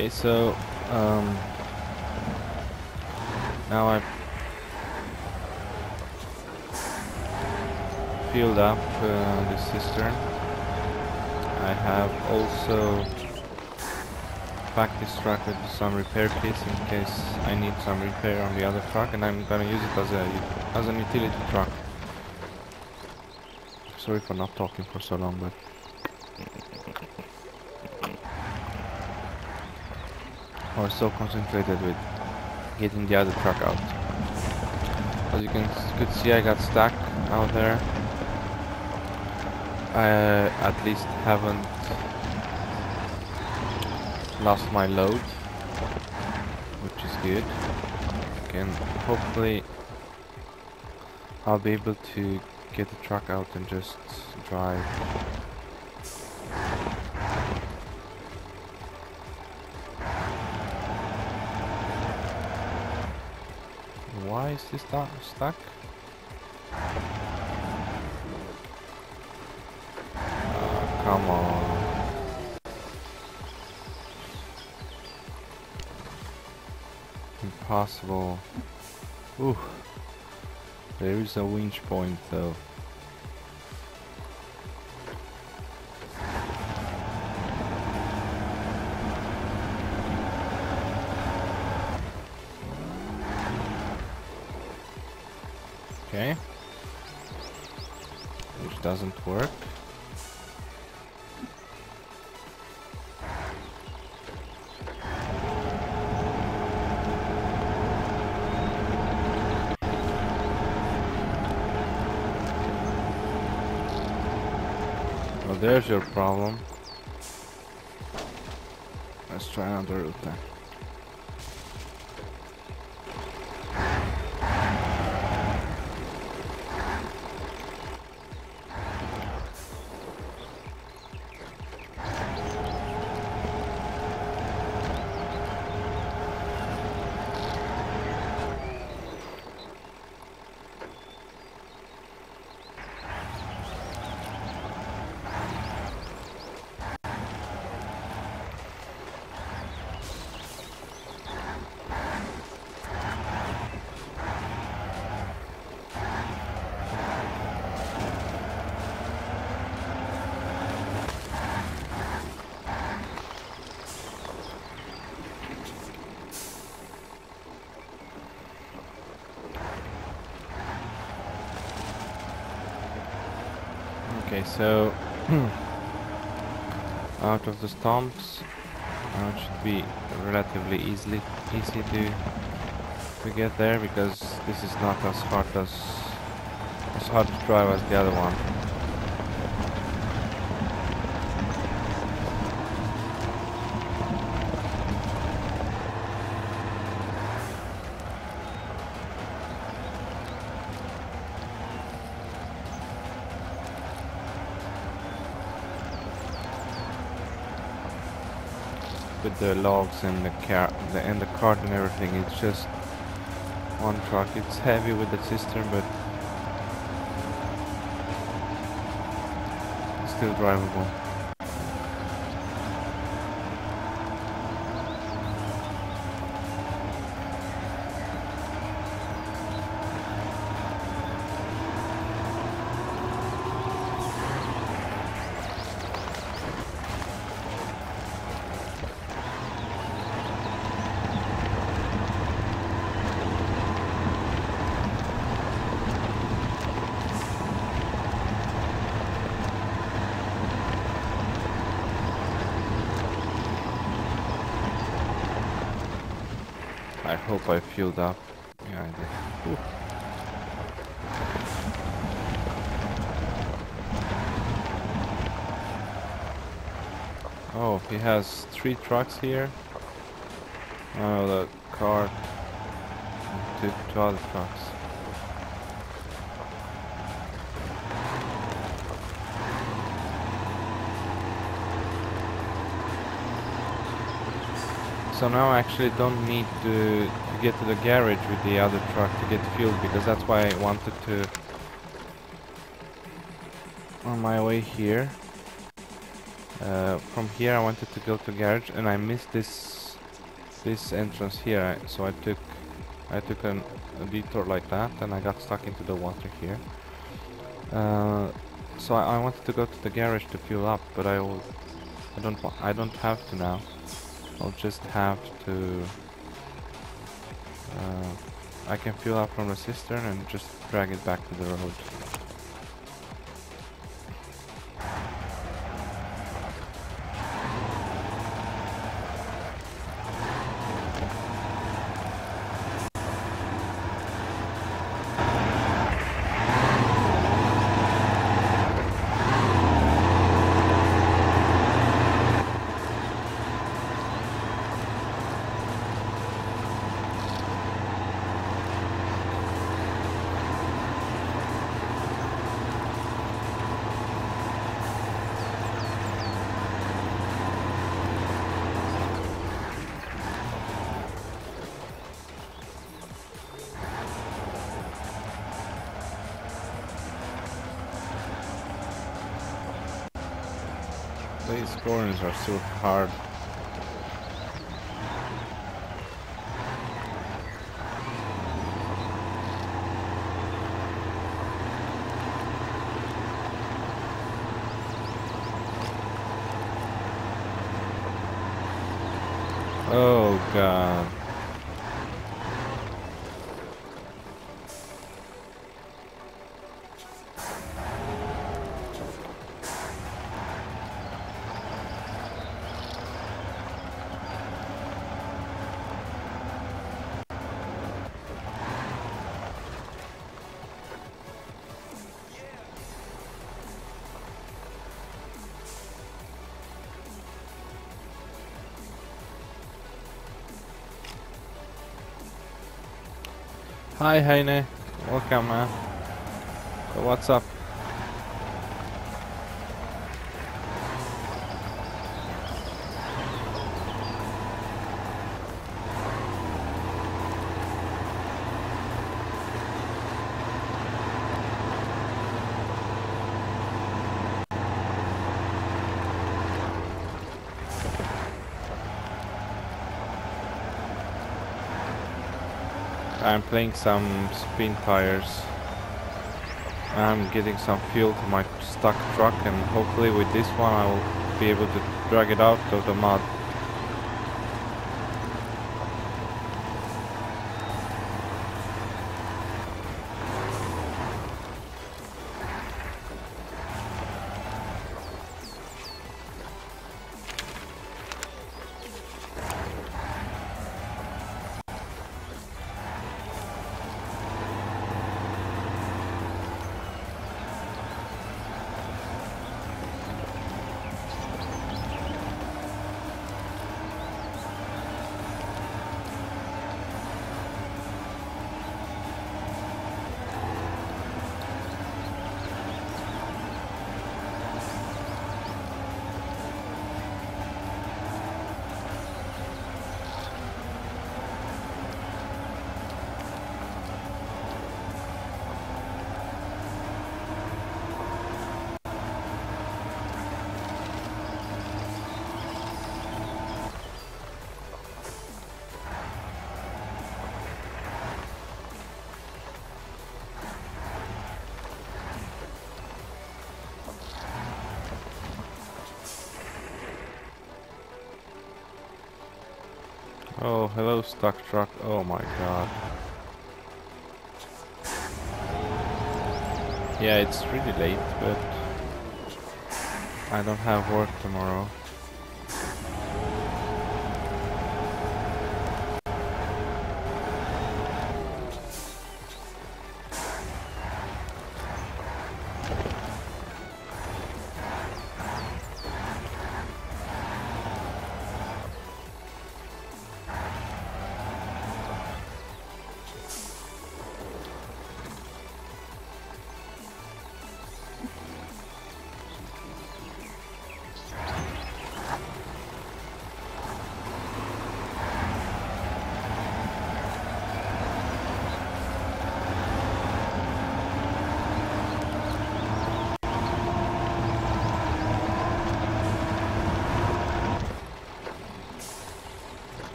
Okay, so now I filled up this cistern. I have also packed this truck with some repair piece in case I need some repair on the other truck, and I'm gonna use it as an utility truck. Sorry for not talking for so long, but I was so concentrated with getting the other truck out. As you could see, I got stuck out there. I at least haven't lost my load, which is good. And hopefully I'll be able to get the truck out and just drive. Why is this stuck? Oh, come on. Impossible. Ooh. There is a winch point though. Okay. Which doesn't work. There's your problem. Let's try another route then. Okay, so out of the stumps, it should be relatively easy to get there, because this is not as hard to drive as the other one. With the logs and the cart and everything, it's just one truck. It's heavy with the cistern, but it's still drivable. I hope I filled up. Yeah, I did. Ooh. Oh, he has 3 trucks here. Oh, the cart. 2 other trucks. So now I actually don't need to get to the garage with the other truck to get fuel, because that's why I wanted to, on my way here, from here I wanted to go to garage, and I missed this this entrance here, so I took a detour like that, and I got stuck into the water here. So I wanted to go to the garage to fuel up, but I don't have to now. I'll just have to. I can fuel up from the cistern and just drag it back to the road. These corners are so hard. Oh God. Hi Heine, welcome man. So what's up? I'm playing some Spin Tires. I'm getting some fuel to my stuck truck, and hopefully with this one I will be able to drag it out of the mud. Oh, hello stuck truck. Oh my God. Yeah, it's really late, but I don't have work tomorrow.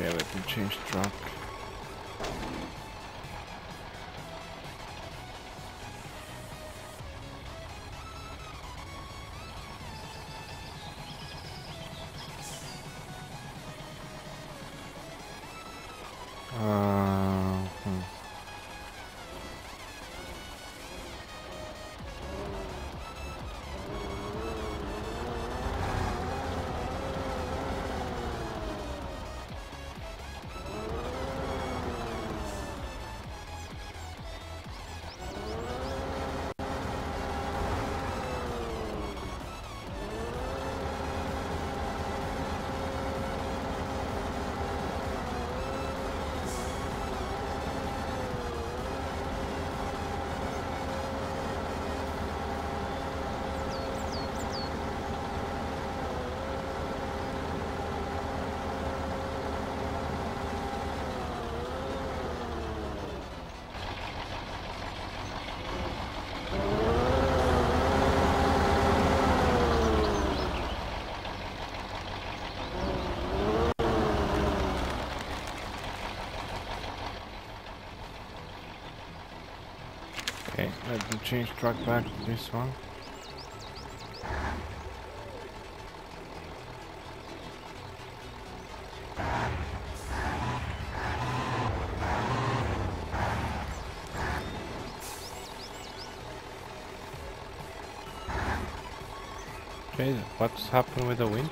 Okay, let me change truck. Let me change truck back to this one. Okay, what's happened with the winch?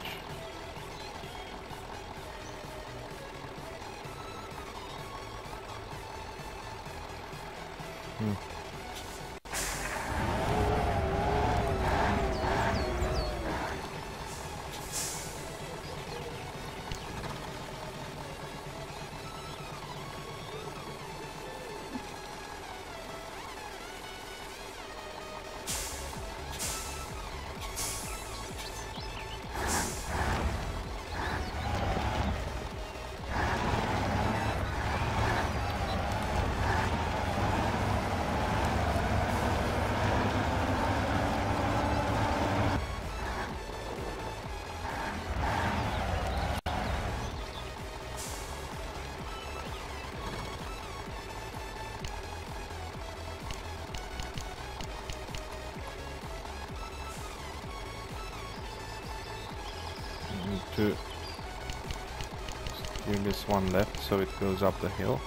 One left, so it goes up the hill.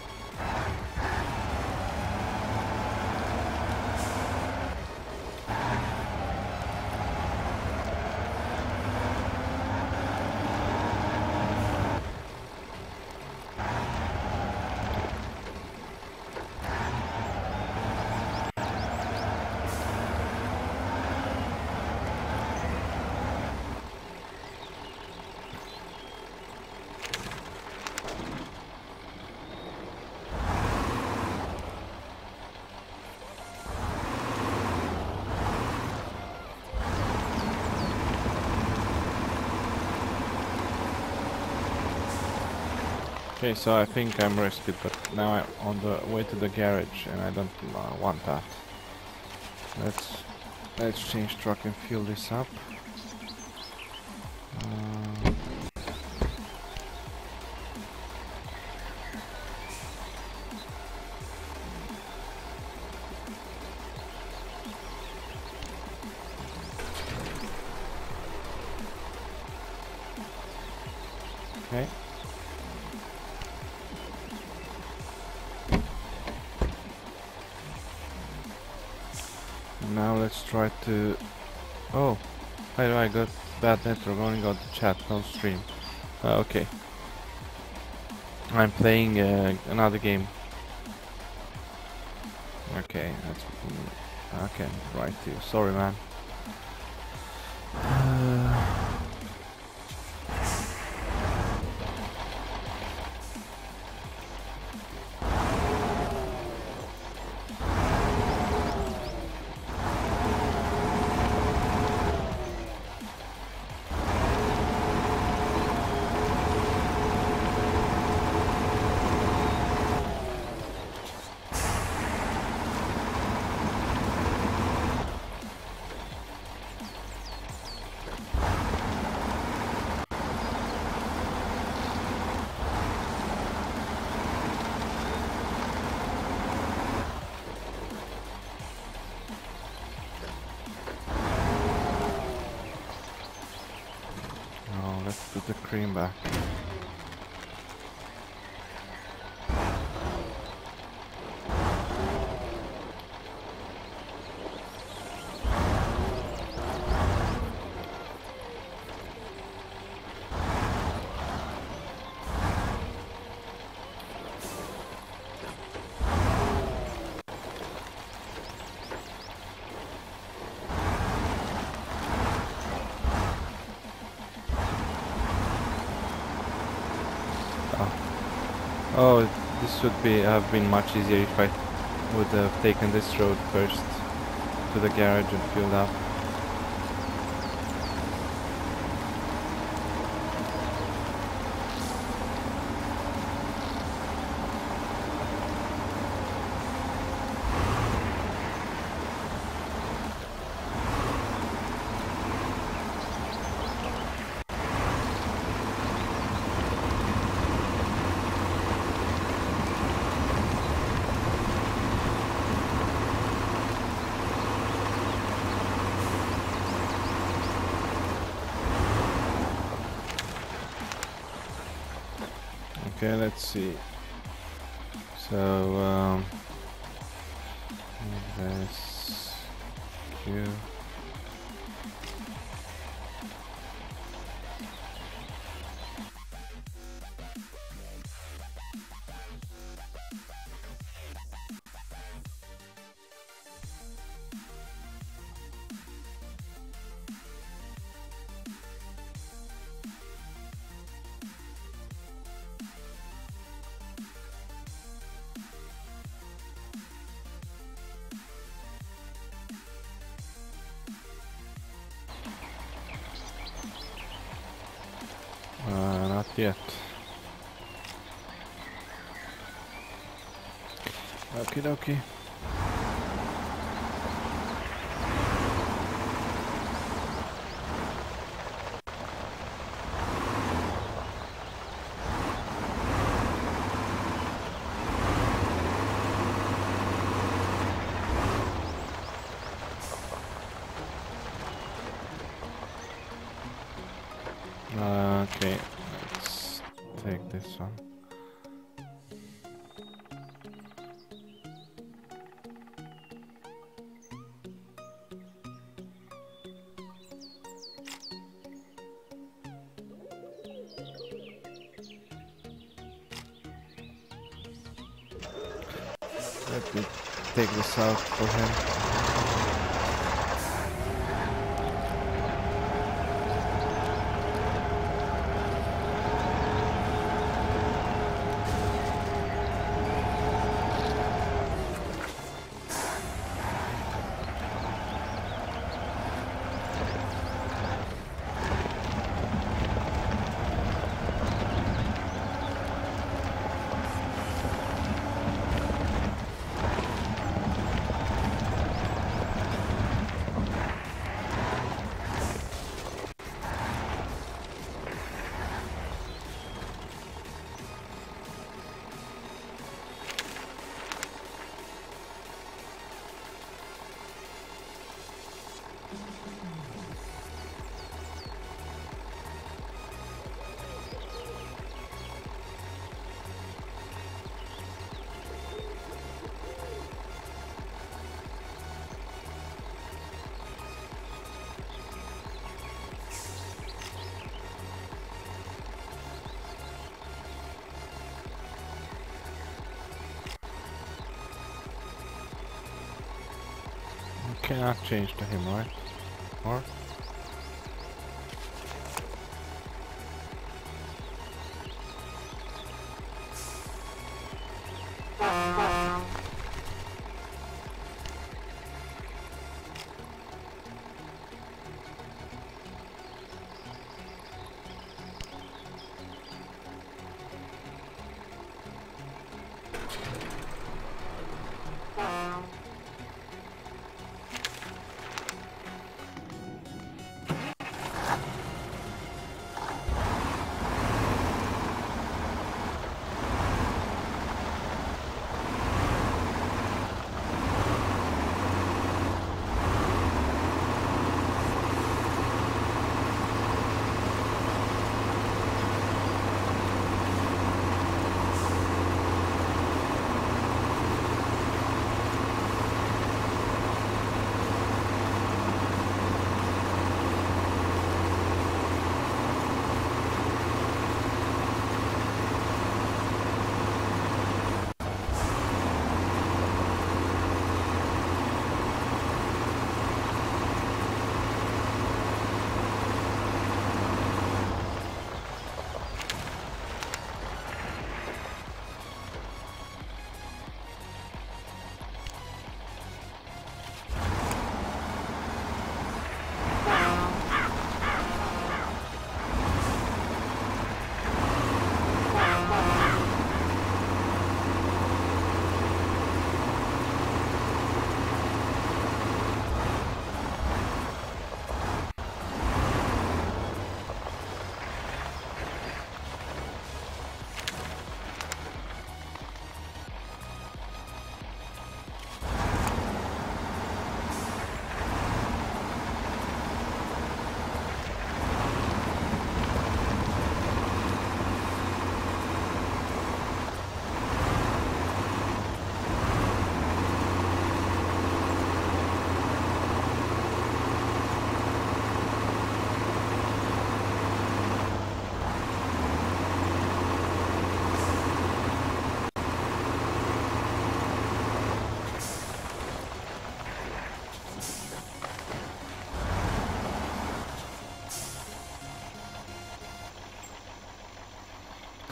Okay, so I think I'm rescued, but now I'm on the way to the garage and I don't want that. Let's change truck and fuel this up. Oh, by the way, I got bad network, only got the chat, no stream. Okay. I'm playing another game. Okay, that's... Okay, right here. Sorry, man. the cream back. Oh, this would be have been much easier if I would have taken this road first to the garage and filled up. Okay, let's see. So, this Q. Not yet. Okie dokie. Okay, let's take this one. Let me take this out for him. Cannot change to him, right? Or?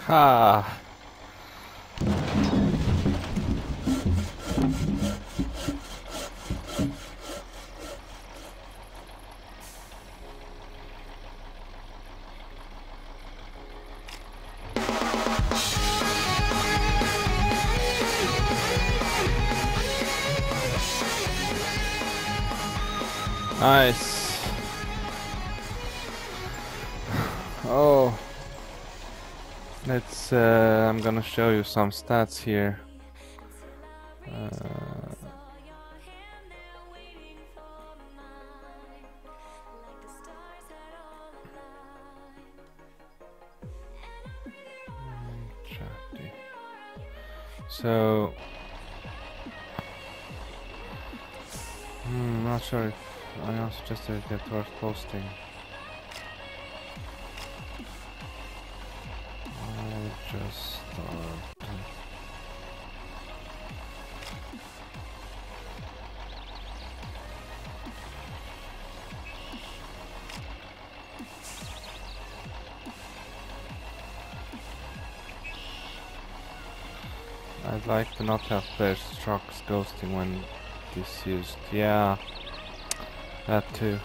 Ha. Nice. Oh, let's. I'm gonna show you some stats here. So, I'm not sure if I also suggested that worth posting. I'll just start. I'd like to not have players' trucks ghosting when disused. Yeah. That too.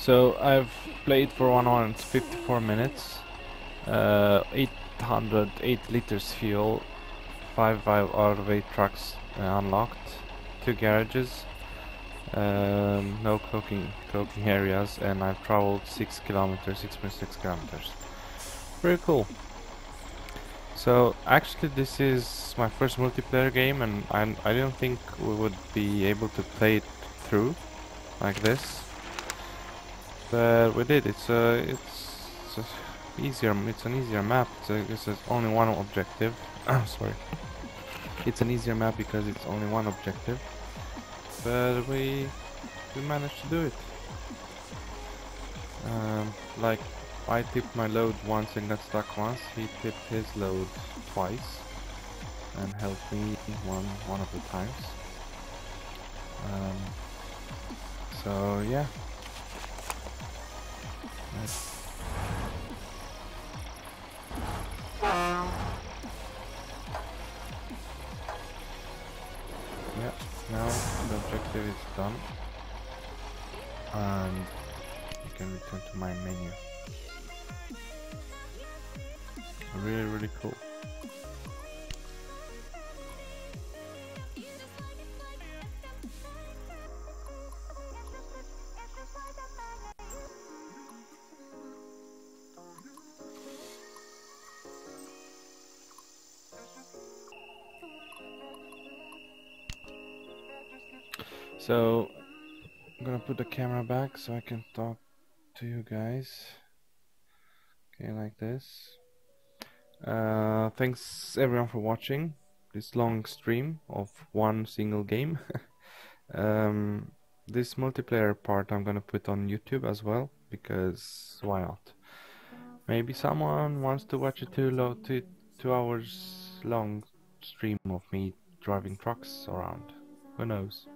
So I've played for 1 hour and 54 minutes, 808 liters fuel, 5 out of 8 trucks unlocked, 2 garages, no cooking areas, and I've traveled 6.6 kilometers. Very cool. So actually this is my first multiplayer game, and I don't think we would be able to play it through like this. But we did. It's an easier map. It's only one objective. Sorry. It's an easier map because it's only one objective. But we managed to do it. Like, I tipped my load once and got stuck once. He tipped his load twice and helped me one of the times. So yeah. Nice. Yeah, now the objective is done, and you can return to my menu. Really, really cool. So, I'm gonna put the camera back so I can talk to you guys. Okay, like this. Thanks everyone for watching this long stream of one single game. This multiplayer part I'm gonna put on YouTube as well, because why not? Maybe someone wants to watch a 2 hours long stream of me driving trucks around. Who knows?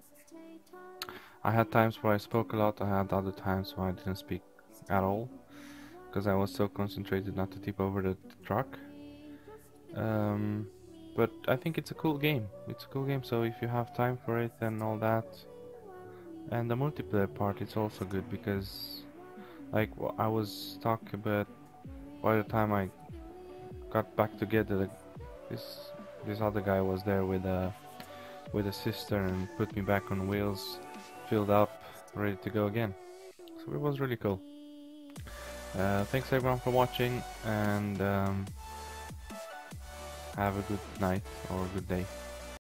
I had times where I spoke a lot, I had other times where I didn't speak at all, because I was so concentrated not to tip over the truck. But I think it's a cool game, so if you have time for it and all that. And the multiplayer part is also good, because like I was stuck a bit. By the time I got back together, this other guy was there with a cistern and put me back on wheels, filled up, ready to go again. So it was really cool. Thanks everyone for watching, and have a good night or a good day.